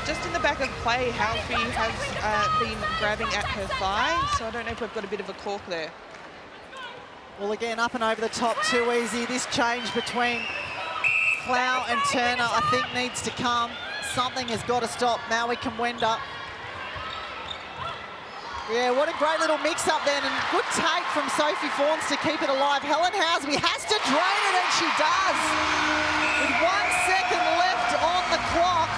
Just in the back of play, Halfie has uh, been grabbing at her thigh, so I don't know if we've got a bit of a cork there. Well, again, up and over the top, too easy. This change between Klau and Turner, I think, needs to come. Something has got to stop. Mwai Kumwenda. Yeah, what a great little mix-up then, and good take from Sophie Fawns to keep it alive. Helen Housby has to drain it, and she does. With one second left on the clock.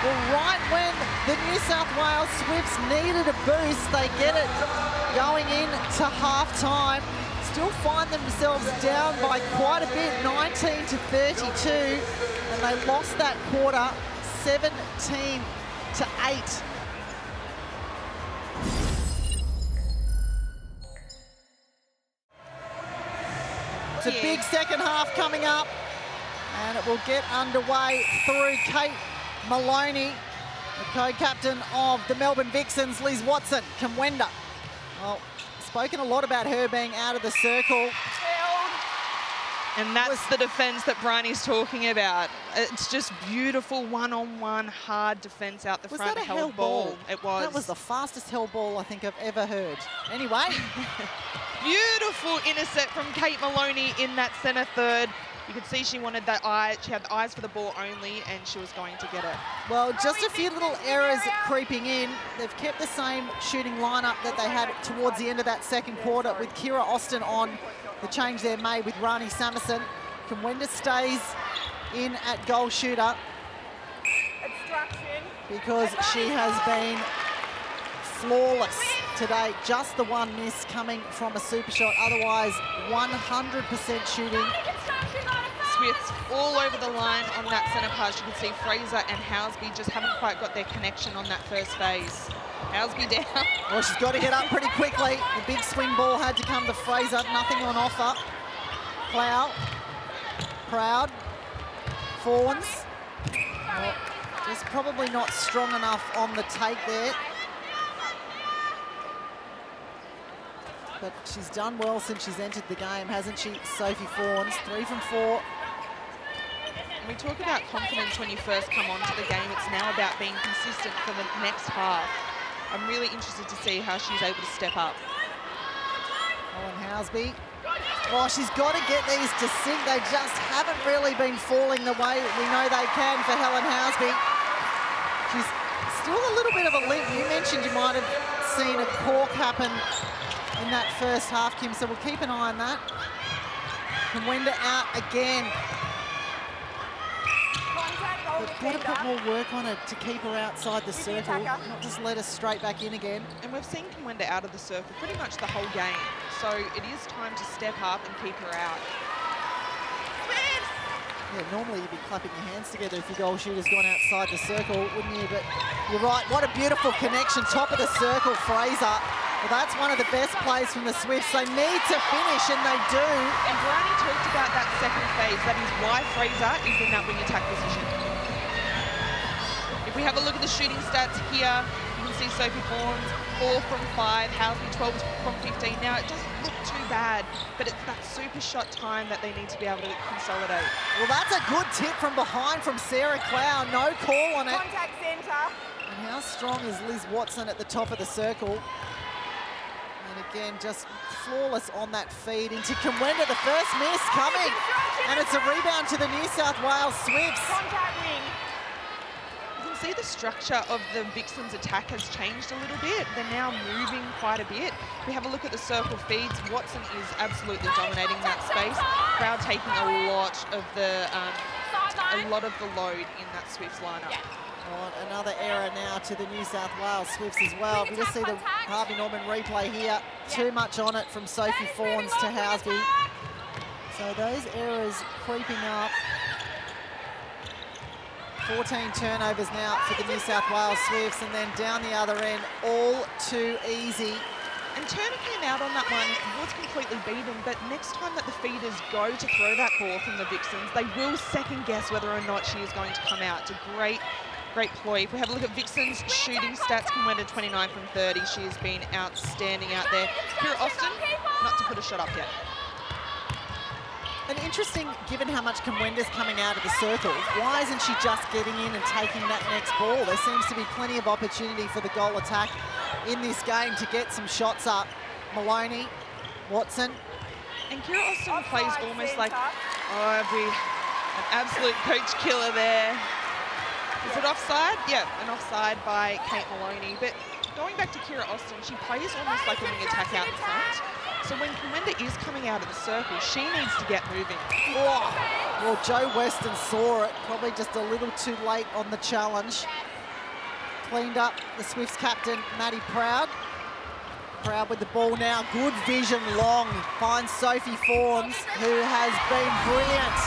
Well, right when the New South Wales Swifts needed a boost, they get it going in to half-time. Still find themselves down by quite a bit, nineteen to thirty-two, and they lost that quarter, seventeen to eight. It's a big second half coming up, and it will get underway through Kate Maloney, the co-captain of the Melbourne Vixens, Liz Watson. Kumwenda, well, spoken a lot about her being out of the circle. And that's the defence that Bryony's talking about. It's just beautiful one-on-one, hard defence out the front. Was that a held ball? It was. That was the fastest held ball I think I've ever heard. Anyway. Beautiful intercept from Kate Maloney in that centre third. You could see she wanted that eye, she had the eyes for the ball only, and she was going to get it. Well, just a few little errors creeping in. They've kept the same shooting lineup that they had towards the end of that second quarter with Kiera Austin on. The change there made with Rani Samuelson. Kumwenda stays in at goal shooter because she has been flawless today. Just the one miss coming from a super shot. Otherwise, one hundred percent shooting. Swifts all over the line on that centre pass. You can see Fraser and Housby just haven't quite got their connection on that first phase. Housby down. Well, she's got to get up pretty quickly. The big swing ball had to come to Fraser. Nothing on offer. Klau. Proud. Fawns. Well, just probably not strong enough on the take there. But she's done well since she's entered the game, hasn't she, Sophie Fawns? Three from four. We talk about confidence when you first come onto the game. It's now about being consistent for the next half. I'm really interested to see how she's able to step up. Helen Housby. Oh, she's got to get these to sink. They just haven't really been falling the way we know they can for Helen Housby. She's still a little bit of a limp. You mentioned you might have seen a cork happen in that first half, Kim, so we'll keep an eye on that. Kumwenda out again. They've got to put more work on it to keep her outside the circle, not just let her straight back in again. And we've seen Kumwenda out of the circle pretty much the whole game, so it is time to step up and keep her out. Yeah, normally you'd be clapping your hands together if your goal shooter's gone outside the circle, wouldn't you? But you're right, what a beautiful connection, top of the circle, Fraser. Well, that's one of the best plays from the Swifts. They need to finish, and they do. And Bryony talked about that second phase. That is why Fraser is in that wing attack position. If we have a look at the shooting stats here, you can see Sophie Fawns, four from five, Housby twelve from fifteen. Now, it doesn't look too bad, but it's that super shot time that they need to be able to consolidate. Well, that's a good tip from behind from Sarah Klau. No call on it. Contact centre. And how strong is Liz Watson at the top of the circle? Again, just flawless on that feed into Kumwenda. The first miss coming, and it's a rebound to the New South Wales Swifts. You can see the structure of the Vixens' attack has changed a little bit. They're now moving quite a bit. If we have a look at the circle feeds, Watson is absolutely dominating that space. Proud taking a lot of the um, a lot of the load in that Swifts lineup. Yeah. Another error now to the New South Wales Swifts as well. We just see the Harvey Norman replay here. Too much on it from Sophie Fawns to Housby. So those errors creeping up. fourteen turnovers now for the New South Wales Swifts, and then down the other end, all too easy And Turner came out on that one, was completely beaten, but next time that the feeders go to throw that ball from the Vixens, they will second guess whether or not she is going to come out. It's a great, great ploy. If we have a look at Vixens' shooting stats, Kumwenda twenty-nine from thirty. She has been outstanding out there. Kiera Austin, not to put a shot up yet. And interesting, given how much Kumwenda's coming out of the circle, why isn't she just getting in and taking that next ball? There seems to be plenty of opportunity for the goal attack in this game to get some shots up. Maloney, Watson. And Kiera Austin oh, plays five, almost like, up. oh, we an absolute coach killer there. Is yeah. it offside? Yeah, an offside by Kate Maloney. But going back to Kiera Austin, she plays almost like a wing attack out in front. So when Kumwenda is coming out of the circle, she needs to get moving. Oh. Well, Joe Weston saw it, probably just a little too late on the challenge. Cleaned up the Swifts captain, Maddie Proud. Proud with the ball now, good vision long. Finds Sophie Fawns, who has been brilliant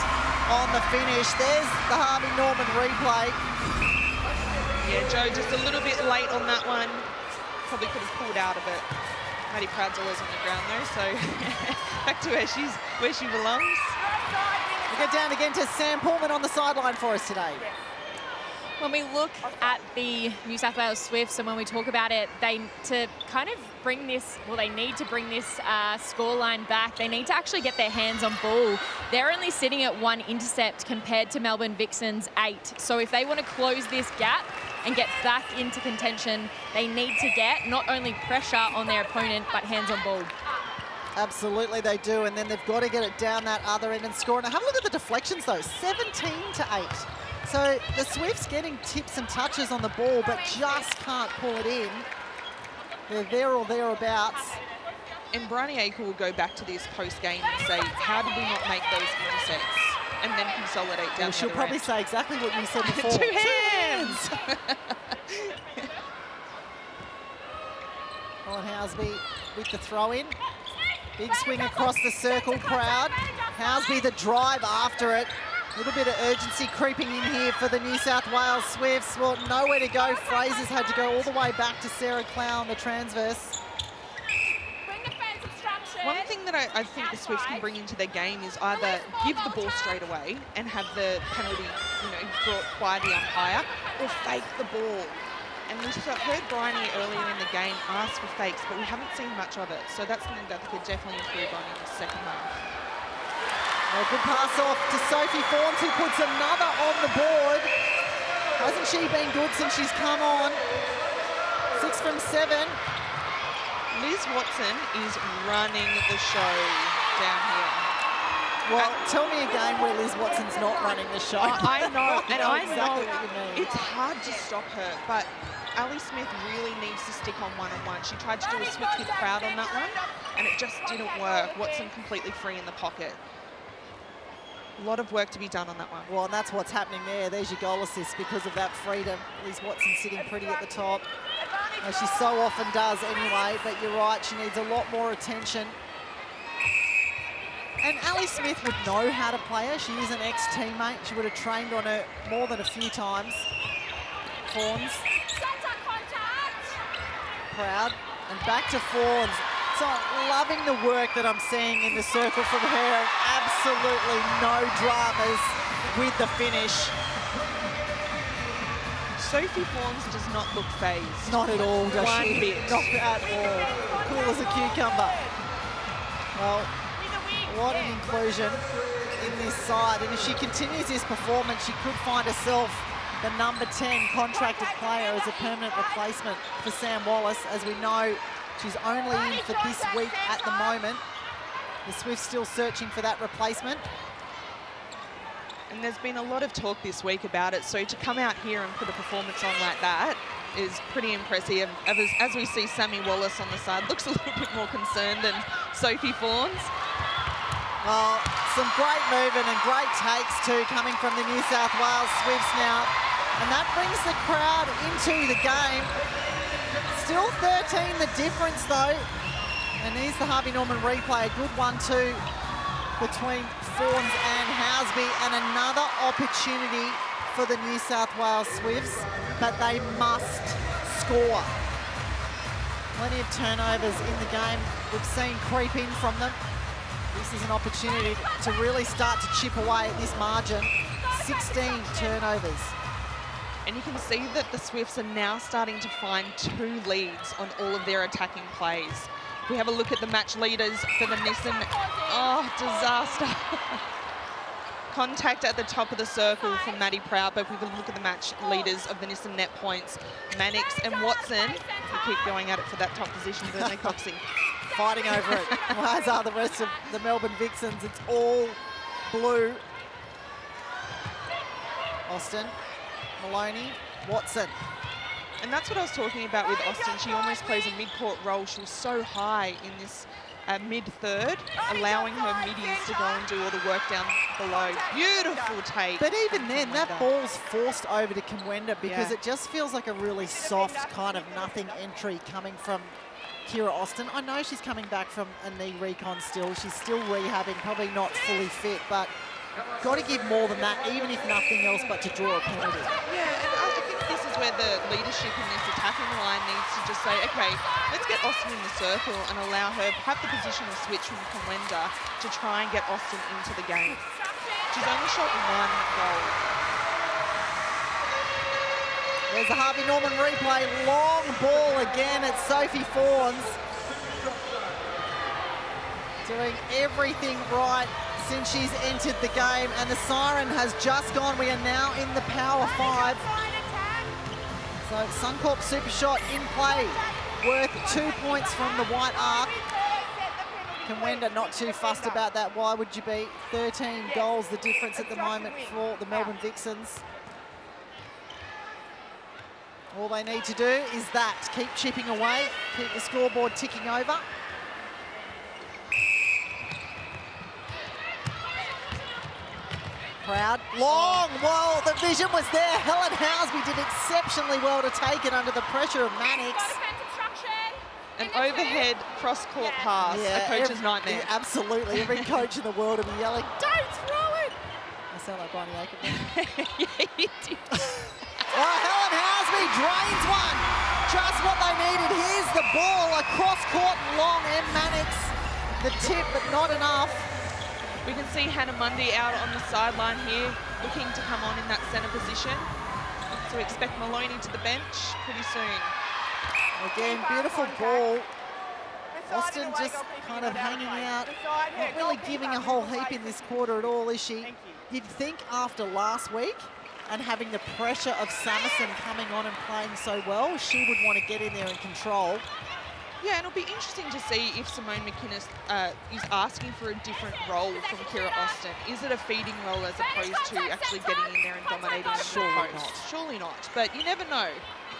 on the finish. There's the Harvey Norman replay. Yeah, Joe just a little bit late on that one. Probably could have pulled out of it. Maddie Proud's always on the ground though, so back to where she's where she belongs. We'll go down again to Sam Pullman on the sideline for us today. When we look at the New South Wales Swifts and when we talk about it, they to kind of bring this, well, they need to bring this uh, scoreline back. They need to actually get their hands on ball. They're only sitting at one intercept compared to Melbourne Vixens' eight. So if they want to close this gap and get back into contention, they need to get not only pressure on their opponent, but hands on ball. Absolutely they do, and then they've got to get it down that other end and score. Now have a look at the deflections though, seventeen to eight. So the Swifts getting tips and touches on the ball, but just can't pull it in. They're there or thereabouts. And Bryony Akle will go back to this post-game and say, how did we not make those intercepts? And then consolidate down well, she'll the She'll probably end. say exactly what you said before. Two hands! Helen Housby with the throw-in. Big swing across the circle, Proud. Housby the drive after it. A little bit of urgency creeping in here for the New South Wales Swifts. Well, nowhere to go. Fraser's had to go all the way back to Sarah Klau on the transverse. One thing that I, I think the Swifts can bring into their game is either give the ball straight away and have the penalty, you know, brought by the umpire, or fake the ball. And we heard Bryony earlier in the game ask for fakes, but we haven't seen much of it. So that's something that they could definitely improve on in the second half. Well, good pass off to Sophie Fawns, who puts another on the board. Hasn't she been good since she's come on? Six from seven. Liz Watson is running the show down here. Well, uh, tell me a game where Liz Watson's not running the show. I, I know, and I know. Exactly what you mean. It's hard to stop her, but Ali Smith really needs to stick on one-on-one. She tried to do a switch with Proud on that one, and it just didn't work. Watson completely free in the pocket. A lot of work to be done on that one. Well, and that's what's happening there. There's your goal assist because of that freedom. Liz Watson sitting pretty at the top, as she so often does anyway, but you're right, she needs a lot more attention. And Ali Smith would know how to play her. She is an ex-teammate. She would have trained on her more than a few times. Fawns. Proud. And back to Fawns. So loving the work that I'm seeing in the circle from her. Absolutely no dramas with the finish. Sophie Fawns does not look phased. Not at all, does One she? One bit. Not at all. Cool as a cucumber. Well, what an inclusion in this side. And if she continues this performance, she could find herself the number ten contracted player as a permanent replacement for Sam Wallace. As we know, she's only in for this week at the moment. The Swifts still searching for that replacement. And there's been a lot of talk this week about it, so to come out here and put a performance on like that is pretty impressive. As, as we see Sammy Wallace on the side, looks a little bit more concerned than Sophie Fawns. Well, some great movement and great takes too coming from the New South Wales Swifts now. And that brings the crowd into the game. Still thirteen the difference though. And here's the Harvey Norman replay. A good one too between Fawns and Housby, and another opportunity for the New South Wales Swifts, but they must score. Plenty of turnovers in the game. We've seen creep in from them. This is an opportunity to really start to chip away at this margin. sixteen turnovers. And you can see that the Swifts are now starting to find two leads on all of their attacking plays. We have a look at the match leaders for the Nissan. Oh, disaster. Contact at the top of the circle from Maddie Proud, but if we can look at the match leaders of the Nissan net points, Mannix and Watson, who keep going at it for that top position, don't they, Coxie? Fighting over it, as are the rest of the Melbourne Vixens. It's all blue. Austin, Maloney, Watson. And that's what I was talking about with Austin. She almost plays a mid-court role. She was so high in this uh, mid-third, allowing her middies to go and do all the work down below. Beautiful take. But even then, Kumwenda. That ball's forced over to Kumwenda because yeah. It just feels like a really soft kind of nothing entry coming from Kiera Austin. I know she's coming back from a knee recon still. She's still rehabbing, probably not fully fit, but got to give more than that, even if nothing else, but to draw a penalty. Yeah. Where the leadership in this attacking line needs to just say, okay, let's get Austin in the circle and allow her have the positional switch from Kumwenda to try and get Austin into the game. She's only shot one goal. There's a Harvey Norman replay. Long ball again at Sophie Fawns. Doing everything right since she's entered the game, and the siren has just gone. We are now in the power five. So Suncorp Super Shot in play, worth two points from the white arc. Kumwenda not too fussed about that, why would you be? thirteen goals the difference at the moment for the Melbourne Vixens. All they need to do is that, keep chipping away, keep the scoreboard ticking over. Proud, long, well, the vision was there. Helen Housby did exceptionally well to take it under the pressure of Mannix. An overhead cross-court yeah. pass, yeah, a coach's every, nightmare. Yeah, absolutely, every coach in the world would be yelling, don't throw it! I sound like Bryony Akle. Yeah, you did. Well, Helen Housby drains one. Just what they needed. Here's the ball, a cross-court long, and Mannix, the tip, but not enough. We can see Hannah Mundy out on the sideline here, looking to come on in that centre position. So we expect Maloney to the bench pretty soon. Again, beautiful ball. Austin just kind of hanging out, not really giving a whole heap in this quarter at all, is she? You'd think after last week and having the pressure of Samuelson coming on and playing so well, she would want to get in there and control. Yeah, and it'll be interesting to see if Simone McKinnis uh, is asking for a different role from Kiera Austin. Is it a feeding role as opposed to actually getting in there and dominating? Surely not. Surely not, but you never know.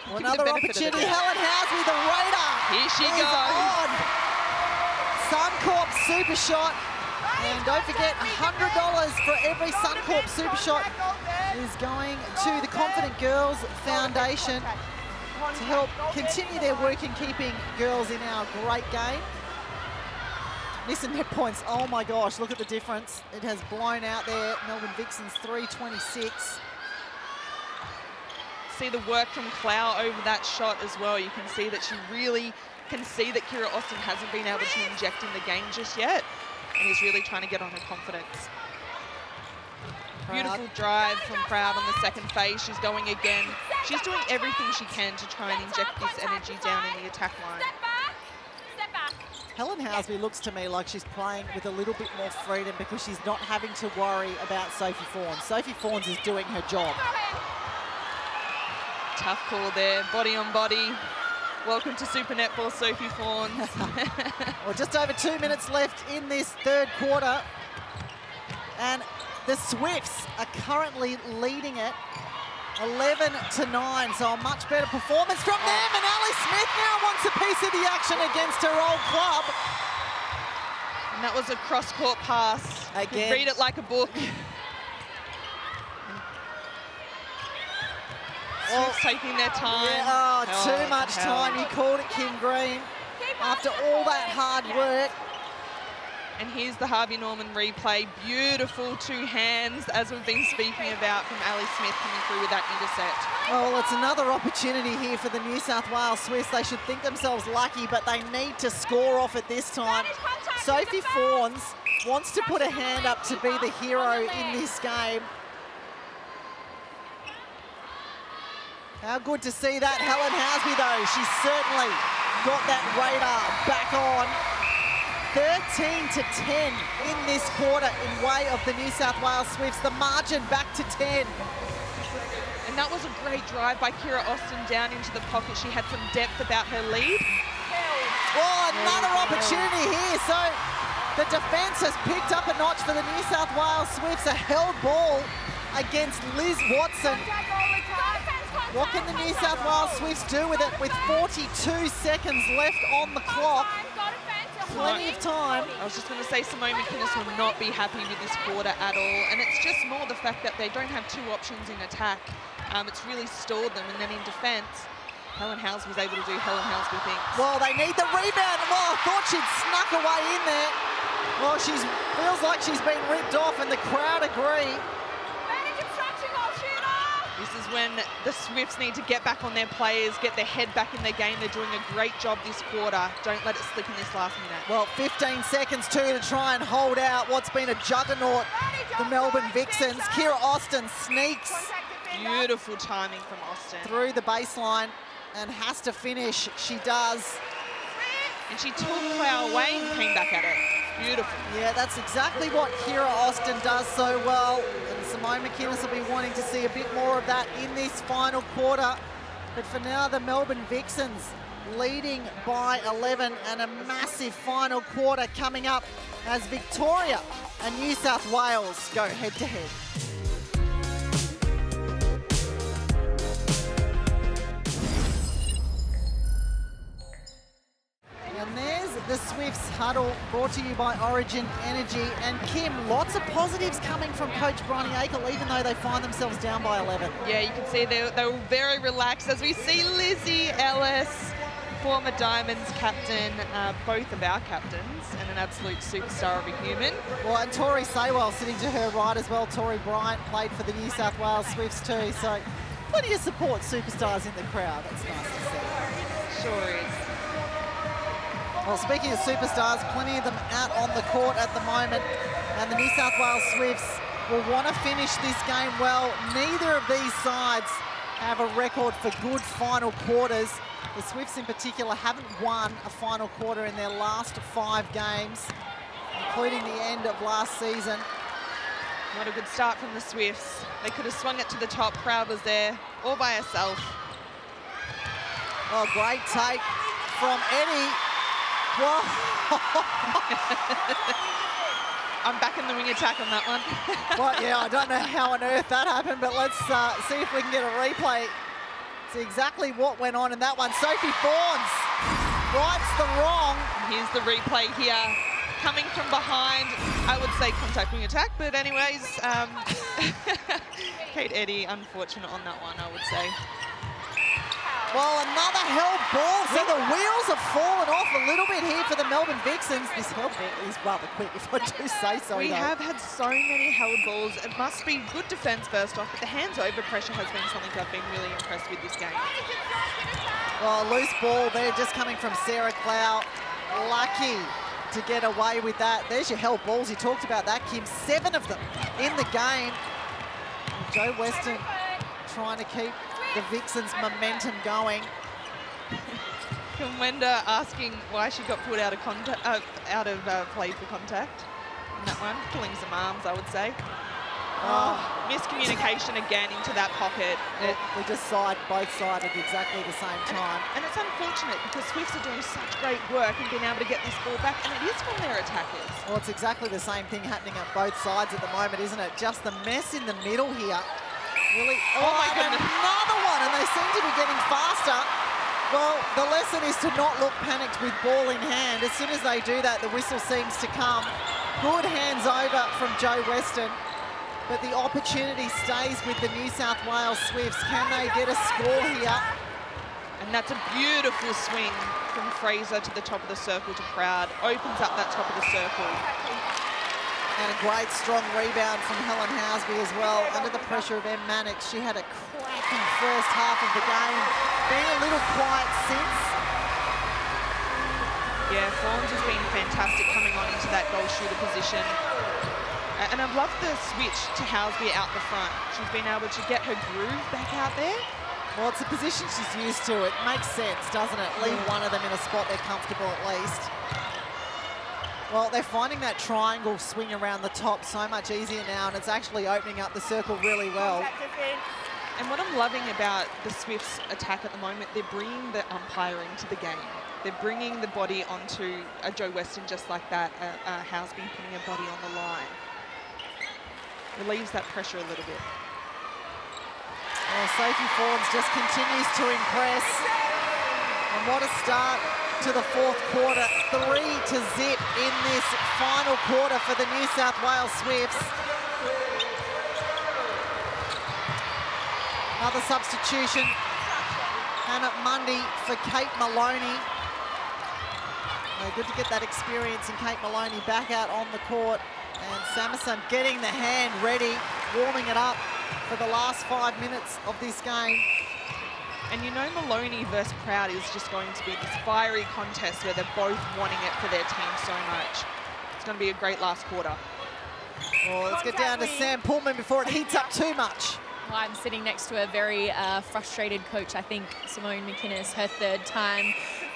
Well, another opportunity, Helen Housby, the radar. Here she goes. On. Suncorp Super Shot. And don't forget, one hundred dollars for every Suncorp Super Shot is going to the Confident Girls Foundation, to help continue their work in keeping girls in our great game. Nissan net points, oh my gosh, look at the difference. It has blown out there, Melbourne Vixens three twenty-six. See the work from Klau over that shot as well. You can see that she really can see that Kiera Austin hasn't been able to inject in the game just yet, and is really trying to get on her confidence. Proud. Beautiful drive from Proud on the second phase. She's going again. She's doing everything she can to try and inject this energy down in the attack line. Helen Housby looks to me like she's playing with a little bit more freedom because she's not having to worry about Sophie Fawns. Sophie Fawns is doing her job. Tough call there, body on body. Welcome to Super Netball, Sophie Fawns. Well, just over two minutes left in this third quarter. And the Swifts are currently leading it eleven to nine, so a much better performance from them, and Ali Smith now wants a piece of the action against her old club. And that was a cross-court pass. Again. Read it like a book. Swifts taking their time. Yeah, oh, too oh, much time. You called it, Kim Green. After all that hard work. And here's the Harvey Norman replay. Beautiful two hands, as we've been speaking about, from Ali Smith coming through with that intercept. Well, it's another opportunity here for the New South Wales Swifts. They should think themselves lucky, but they need to score off at this time. Sophie Fawn wants to put a hand up to be the hero in this game. How good to see that. Helen Housby, though, she's certainly got that radar back on. thirteen to ten in this quarter in way of the New South Wales Swifts. The margin back to ten. And that was a great drive by Kiera Austin down into the pocket. She had some depth about her lead. Oh, another opportunity here. So the defence has picked up a notch for the New South Wales Swifts. A held ball against Liz Watson. What can the New South Wales Swifts do with it with forty-two seconds left on the clock? Plenty of time. I was just going to say Simone McKinnis will not be happy with this quarter at all. And it's just more the fact that they don't have two options in attack. Um, it's really stalled them. And then in defence, Helen Housby was able to do Helen Housby things. Well, they need the rebound. Well, I thought she'd snuck away in there. Well, she feels like she's been ripped off, and the crowd agree. This is when the Swifts need to get back on their players, get their head back in their game. They're doing a great job this quarter. Don't let it slip in this last minute. Well, fifteen seconds too to try and hold out what's been a juggernaut, the Melbourne Vixens. Kiera Austin sneaks. Beautiful timing from Austin. Through the baseline and has to finish. She does. And she took Klau away and came back at it. Beautiful. Yeah, that's exactly what Kiera Austin does so well. Simone McKinnis will be wanting to see a bit more of that in this final quarter. But for now, the Melbourne Vixens leading by eleven, and a massive final quarter coming up as Victoria and New South Wales go head-to-head. And there's the Swifts huddle, brought to you by Origin Energy. And Kim, lots of positives coming from Coach Bryony Akle, even though they find themselves down by eleven. Yeah, you can see they, they were very relaxed, as we see Lizzie Ellis, former Diamonds captain, uh, both of our captains, and an absolute superstar of a human. Well, and Tori Saywell sitting to her right as well. Tori Bryant played for the New South Wales Swifts too, so plenty of support superstars in the crowd. That's nice to see. Sure is. Well, speaking of superstars, plenty of them out on the court at the moment, and the New South Wales Swifts will want to finish this game well. Neither of these sides have a record for good final quarters. The Swifts in particular haven't won a final quarter in their last five games, including the end of last season. Not a good start from the Swifts. They could have swung it to the top. Proud was there all by herself. Oh, great take from Eddie. I'm back in the wing attack on that one. Well, yeah, I don't know how on earth that happened, but let's uh, see if we can get a replay. See exactly what went on in that one. Sophie Fawns rights the wrong. And here's the replay here. Coming from behind, I would say contact wing attack, but anyways, um, Kate Eddy, unfortunate on that one, I would say. Well, another held ball, so the wheels have fallen off a little bit here for the Melbourne Vixens. This held ball is rather quick, if I do say so. We though. have had so many held balls. It must be good defence first off, but the hands over pressure has been something I've been really impressed with this game. Well, a loose ball there just coming from Sarah Klau. Lucky to get away with that. There's your held balls. You talked about that, Kim. Seven of them in the game. Joe Weston trying to keep the Vixens' momentum going. Kumwenda asking why she got put out of contact, uh, out of uh, play for contact. In that one, pulling some arms, I would say. Oh, miscommunication again into that pocket. Well, we just side, both sides at exactly the same time. And, it, and it's unfortunate because Swifts are doing such great work and being able to get this ball back, and it is for their attackers. Well, it's exactly the same thing happening at both sides at the moment, isn't it? Just the mess in the middle here. Really? Oh, oh my goodness. Another one, and they seem to be getting faster. Well, the lesson is to not look panicked with ball in hand. As soon as they do that, the whistle seems to come. Good hands over from Joe Weston, but the opportunity stays with the New South Wales Swifts. Can they get a score here? And that's a beautiful swing from Fraser to the top of the circle to Proud. Opens up that top of the circle. And a great strong rebound from Helen Housby as well. Under the pressure of Em Mannix, she had a cracking first half of the game. Been a little quiet since. Yeah, Fawn's has been fantastic coming on into that goal shooter position. And I've loved the switch to Housby out the front. She's been able to get her groove back out there. Well, it's a position she's used to. It makes sense, doesn't it? Leave one of them in a spot they're comfortable at least. Well, they're finding that triangle swing around the top so much easier now, and it's actually opening up the circle really well. And what I'm loving about the Swifts' attack at the moment, they're bringing the umpire into the game. They're bringing the body onto a Joe Weston just like that, a, a Housby putting her body on the line. Relieves that pressure a little bit. Well, Sophie Fawn just continues to impress. And what a start to the fourth quarter. Three to zip in this final quarter for the New South Wales Swifts. Another substitution. Hannah Mundy for Kate Maloney. Well, good to get that experience in Kate Maloney back out on the court. And Samuelson getting the hand ready, warming it up for the last five minutes of this game. And you know Maloney versus Proud is just going to be this fiery contest where they're both wanting it for their team so much. It's going to be a great last quarter. Well, let's get down to Sam Pullman before it heats up too much. Well, I'm sitting next to a very uh, frustrated coach, I think, Simone McKinnis, her third time.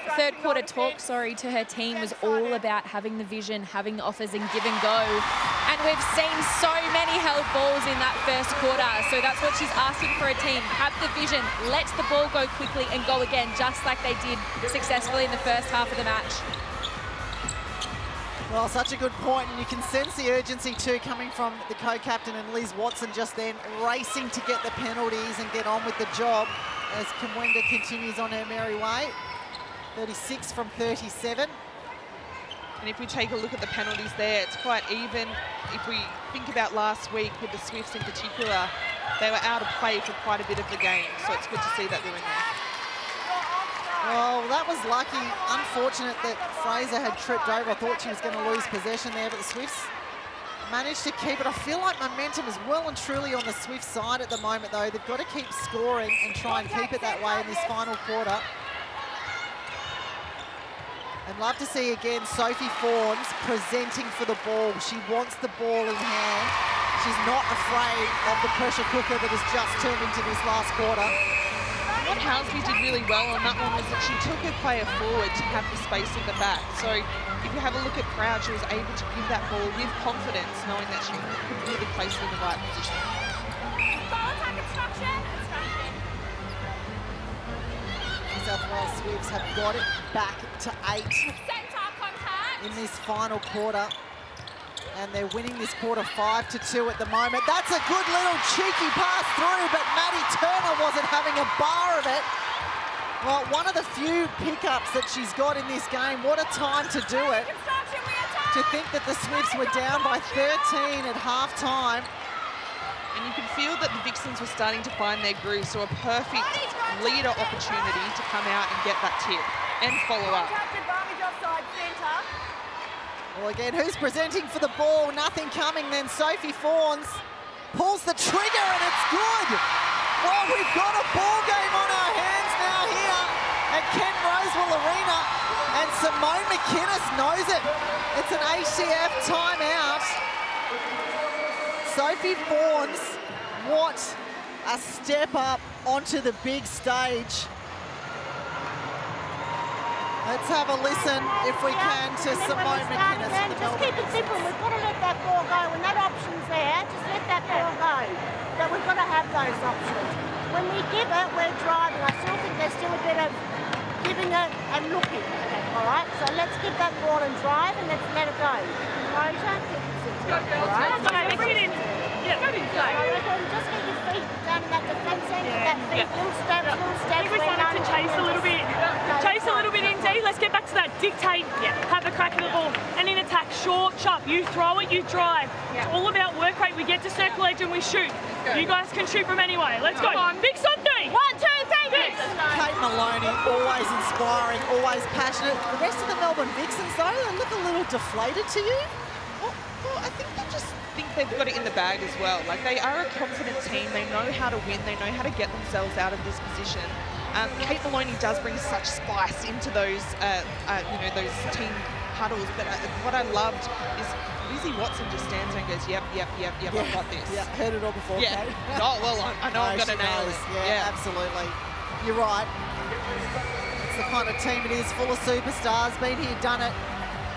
The third quarter talk, sorry, to her team was all about having the vision, having the offers and give and go. And we've seen so many held balls in that first quarter. So that's what she's asking for a team. Have the vision, let the ball go quickly and go again, just like they did successfully in the first half of the match. Well, such a good point, and you can sense the urgency too coming from the co-captain and Liz Watson just then, racing to get the penalties and get on with the job as Kumwenda continues on her merry way. thirty-six from thirty-seven. And if we take a look at the penalties there, it's quite even. If we think about last week with the Swifts in particular, they were out of play for quite a bit of the game, so it's good to see that they're in there. Well, that was lucky. Unfortunate that Fraser had tripped over. I thought she was going to lose possession there, but the Swifts managed to keep it. I feel like momentum is well and truly on the Swifts side at the moment, though. They've got to keep scoring and try and keep it that way in this final quarter. And love to see again Sophie Fawns presenting for the ball. She wants the ball in hand. She's not afraid of the pressure cooker that has just turned into this last quarter. What Housby did really well on that one was that she took her player forward to have the space in the back. So if you have a look at Proud, she was able to give that ball with confidence, knowing that she could really place it in the right position. Ball attack instruction. South Wales Swifts have got it back to eight in this final quarter. And they're winning this quarter five to two at the moment. That's a good little cheeky pass through, but Maddie Turner wasn't having a bar of it. Well, one of the few pickups that she's got in this game. What a time to do it. To think that the Swifts were down by thirteen at half time. And you can feel that the Vixens were starting to find their groove, so a perfect leader opportunity to come out and get that tip and follow up. Well, again, who's presenting for the ball? Nothing coming then. Sophie Fawns pulls the trigger and it's good. Well, we've got a ball game on our hands now here at Ken Rosewall Arena, and Simone McKinnis knows it. It's an H C F timeout. Sophie Fawns, what a step up onto the big stage. Let's have a listen, if we can, to Simone McKinnis. Just keep it simple. We've got to let that ball go. When that option's there, just let that ball go. But we've got to have those options. When we give it, we're driving. I still think there's still a bit of giving it and looking. All right? So let's give that ball and drive, and let's let it go. Rosa? Go, girls. Go, go, bring it in. Yeah, go inside. Just get your feet down in that defence end, yeah. That feet, yeah. Little steps, yeah. Little steps. I think we started to chase a little bit. No, chase a little bit in D. Let's get back to that. Dictate, yeah. Have a crack at the ball. And in attack, short, sharp. You throw it, you drive. Yeah. It's all about work rate. We get to circle edge and we shoot. You guys can shoot from anywhere. Let's go. Fix on three. One, two, three, fix. Kate Maloney, always inspiring, always passionate. The rest of the Melbourne Vixens, though, they look a little deflated to you. Well, well, I think they just think they've got it in the bag as well. Like, they are a confident team. They know how to win. They know how to get themselves out of this position. Um, Kate Maloney does bring such spice into those, uh, uh, you know, those team huddles. But I, what I loved is Lizzie Watson just stands there and goes, yep, yep, yep, yep, yeah, I've got this. Yeah, heard it all before, yeah. Kate. Oh, well, I, I know no, I'm going to nail it. Yeah, yeah, absolutely. You're right. It's the kind of team it is, full of superstars. Been here, done it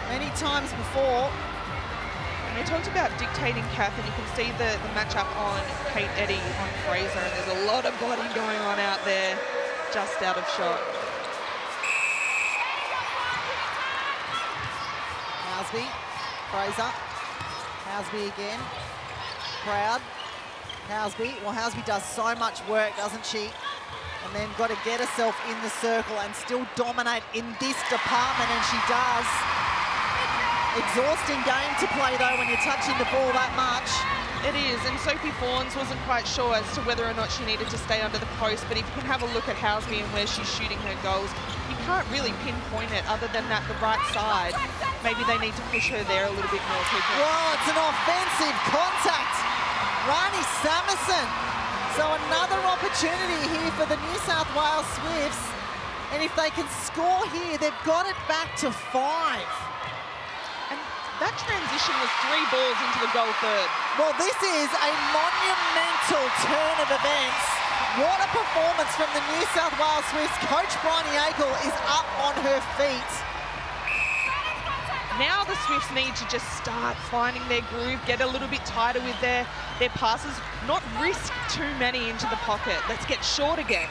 many times before. And we talked about dictating, Kath, and you can see the, the matchup on Kate Eddy on Fraser, and there's a lot of body going on out there. Just out of shot. Housby, Fraser, Housby again, Proud, Housby. Well, Housby does so much work, doesn't she? And then got to get herself in the circle and still dominate in this department, and she does. Exhausting game to play, though, when you're touching the ball that much. It is, and Sophie Fawns wasn't quite sure as to whether or not she needed to stay under the post, but if you can have a look at Housby and where she's shooting her goals, you can't really pinpoint it other than that the right side. Maybe they need to push her there a little bit more. Well, it's an offensive contact. Rani Samuelson. So another opportunity here for the New South Wales Swifts, and if they can score here, they've got it back to five. That transition was three balls into the goal third. Well, this is a monumental turn of events. What a performance from the New South Wales Swifts. Coach Bryony Akle is up on her feet. Now the Swifts need to just start finding their groove, get a little bit tighter with their, their passes, not risk too many into the pocket. Let's get short again.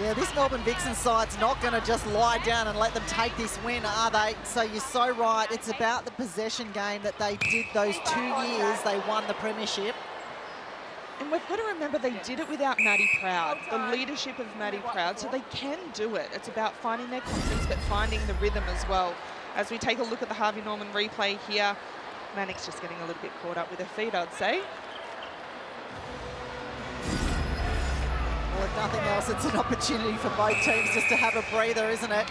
Yeah, this Melbourne Vixen side's not going to just lie down and let them take this win, are they? So you're so right. It's about the possession game that they did those two years they won the premiership. And we've got to remember they did it without Maddie Proud, the leadership of Maddie Proud, so they can do it. It's about finding their confidence but finding the rhythm as well. As we take a look at the Harvey Norman replay here, Mannix just getting a little bit caught up with her feet, I'd say. Well, if nothing else, it's an opportunity for both teams just to have a breather, isn't it?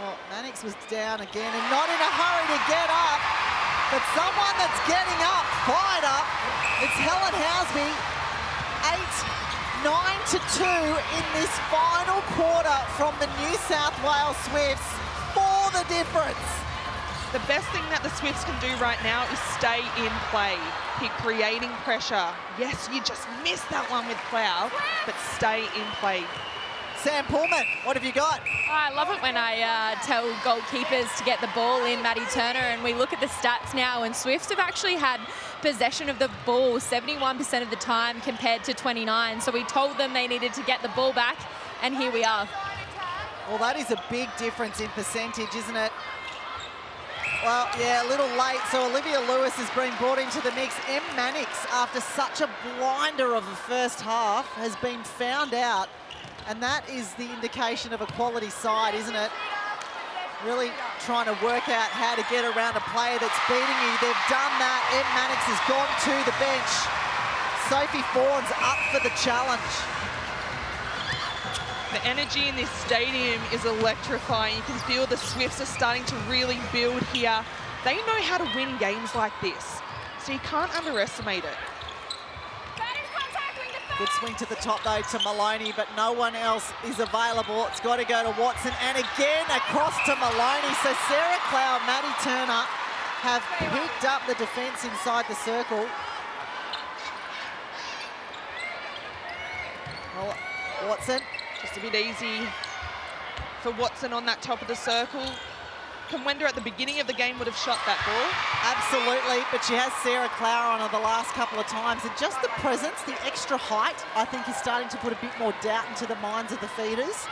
Well, Mannix was down again and not in a hurry to get up. But someone that's getting up, fired up, it's Helen Housby. Eight, nine to two in this final quarter from the New South Wales Swifts for the difference. The best thing that the Swifts can do right now is stay in play. Keep creating pressure. Yes, you just missed that one with Plough, but stay in play. Sam Pullman, what have you got? I love it when I uh, tell goalkeepers to get the ball in, Maddie Turner, and we look at the stats now, and Swifts have actually had possession of the ball seventy-one percent of the time compared to twenty-nine. So we told them they needed to get the ball back, and here we are. Well, that is a big difference in percentage, isn't it? Well, yeah, a little late. So Olivia Lewis has been brought into the mix. Em Mannix, after such a blinder of a first half, has been found out. And that is the indication of a quality side, isn't it? Really trying to work out how to get around a player that's beating you. They've done that. Em Mannix has gone to the bench. Sophie Fawn's up for the challenge. The energy in this stadium is electrifying. You can feel the Swifts are starting to really build here. They know how to win games like this, so you can't underestimate it. Good swing to the top, though, to Maloney, but no one else is available. It's got to go to Watson, and again across to Maloney. So Sarah Klau, Maddie Turner have picked up the defence inside the circle. Well, Watson. Just a bit easy for Watson on that top of the circle. Kumwenda at the beginning of the game would have shot that ball. Absolutely, but she has Sarah Klau on her the last couple of times. And just the presence, the extra height, I think is starting to put a bit more doubt into the minds of the feeders.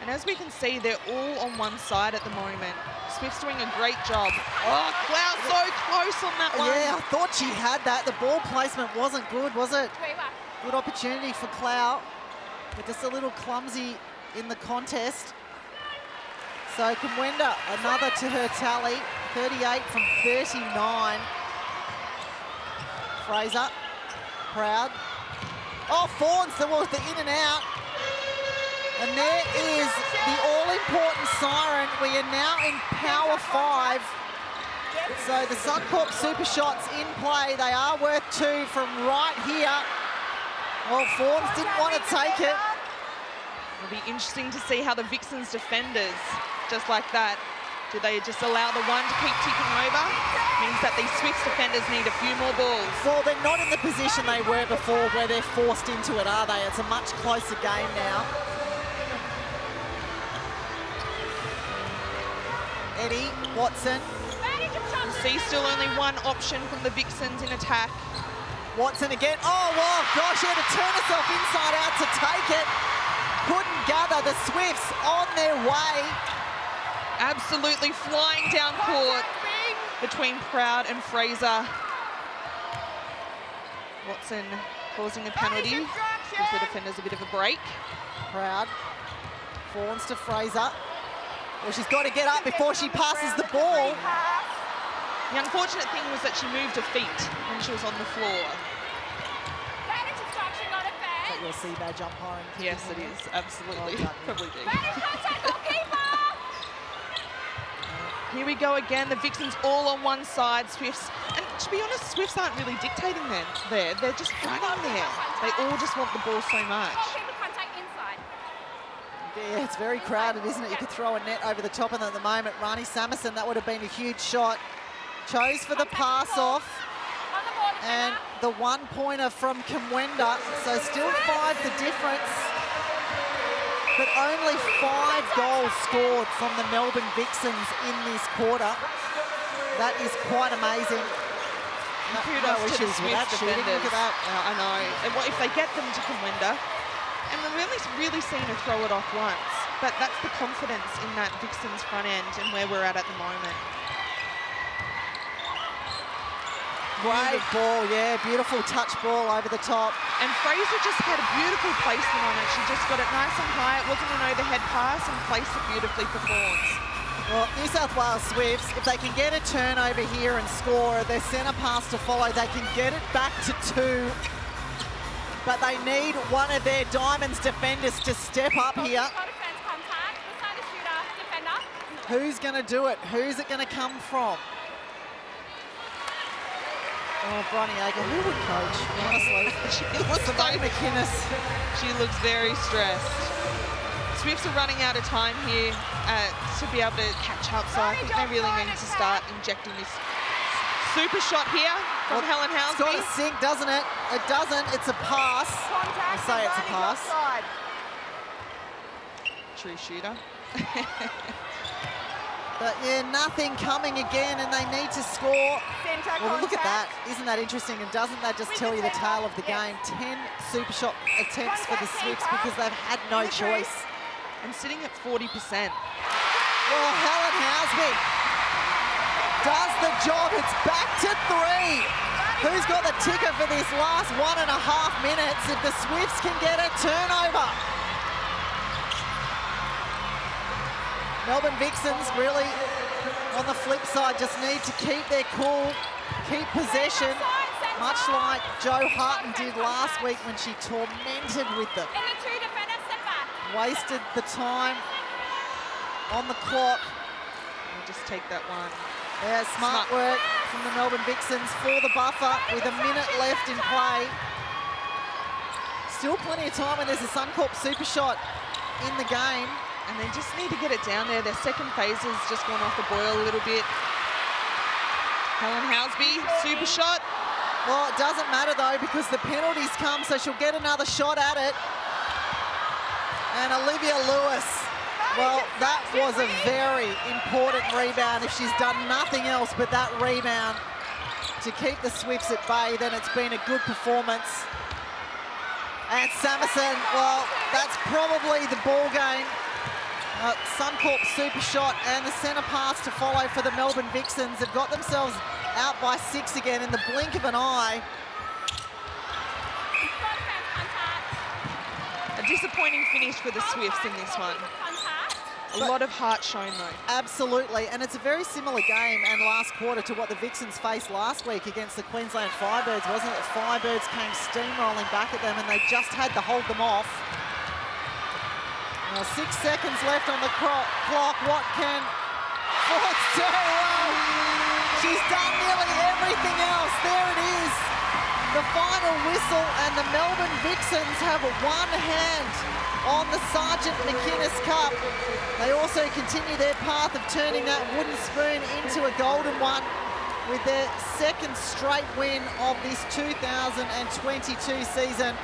And as we can see, they're all on one side at the moment. Swift's doing a great job. Oh, Klau so close on that one. Yeah, I thought she had that. The ball placement wasn't good, was it? Good opportunity for Klau, but just a little clumsy in the contest. So Kumwenda, another to her tally, thirty-eight from thirty-nine. Fraser, Proud. Oh, Fawn towards the in and out. And there is the all-important siren. We are now in power five. So the Suncorp Super Shots in play. They are worth two from right here. Well, Fawns didn't want to take it. It'll be interesting to see how the Vixens defenders, just like that, do they just allow the one to keep ticking over? It means that these Swifts defenders need a few more balls. Well, they're not in the position they were before where they're forced into it, are they? It's a much closer game now. Eddie, Watson. We'll see still only one option from the Vixens in attack. Watson again. Oh, wow, gosh, she had to turn herself inside out to take it. Couldn't gather. The Swifts on their way. Absolutely flying down court between Proud and Fraser. Watson causing the penalty. Gives the defenders a bit of a break. Proud. Fawns to Fraser. Well, she's got to get up before she passes the ball. The unfortunate thing was that she moved her feet when she was on the floor. Bad instruction on a fan. You'll see that jump high. Yes, it is. Absolutely. Probably do. Here we go again. The Vixens all on one side. Swifts, and to be honest, Swifts aren't really dictating them there. They're just running there. They all just want the ball so much. Yeah, it's very crowded, isn't it? You could throw a net over the top, and at the moment, Rani Samuelson, that would have been a huge shot. Chose for the pass off, and the one-pointer from Kumwenda, so still five the difference. But only five goals scored from the Melbourne Vixens in this quarter. That is quite amazing. Kudos no, no to the Swifts defenders. Look at that. Uh, I know. And what if they get them to Kumwenda? And we've really, really seen her throw it off once. But that's the confidence in that Vixens front end and where we're at at the moment. Great ball, yeah. Beautiful touch ball over the top. And Fraser just had a beautiful placement on it. She just got it nice and high. It wasn't an overhead pass and placed it beautifully for Fawns. Well, New South Wales Swifts, if they can get a turnover here and score, their centre pass to follow, they can get it back to two. But they need one of their Diamonds defenders to step up here. Who's going to do it? Who's it going to come from? Oh, Bryony Akle, who would coach, honestly? She looks Simone McKinnis. She looks very stressed. Swifts are running out of time here uh, to be able to catch up, so I think they really need to start injecting this super shot here from well, Helen Housby. It's got to sink, doesn't it? It doesn't. It's a pass. I say it's a pass. Outside. True shooter. But yeah, nothing coming again, and they need to score. Well, look at that. Isn't that interesting? And doesn't that just tell you the tale of the game? Ten super shot attempts for the Swifts because they've had no choice. And sitting at forty percent. Well, Helen Housby does the job. It's back to three. Who's got the ticker for this last one and a half minutes if the Swifts can get a turnover? Melbourne Vixens really on the flip side just need to keep their cool, keep possession, much like Joe Harton did last week when she tormented with them. Wasted the time on the clock. We'll just take that one. Yeah, smart, smart work from the Melbourne Vixens for the buffer with a minute left in play. Still plenty of time, and there's a Suncorp super shot in the game. And they just need to get it down there. Their second phase has just gone off the boil a little bit. Helen Housby, super shot. Well, it doesn't matter, though, because the penalties come, so she'll get another shot at it. And Olivia Lewis. Well, that was a very important rebound. If she's done nothing else but that rebound to keep the Swifts at bay, then it's been a good performance. And Samuelson, well, that's probably the ball game. Uh, Suncorp super shot and the centre pass to follow for the Melbourne Vixens. They've got themselves out by six again in the blink of an eye. A disappointing finish for the Swifts in this one. A but lot of heart shown, though. Absolutely, and it's a very similar game and last quarter to what the Vixens faced last week against the Queensland Firebirds, wasn't it? The Firebirds came steamrolling back at them and they just had to hold them off. Now six seconds left on the clock. What can Fox do? Well, she's done nearly everything else. There it is. The final whistle and the Melbourne Vixens have one hand on the Sargent McKinnis Cup. They also continue their path of turning that wooden spoon into a golden one with their second straight win of this two thousand twenty-two season.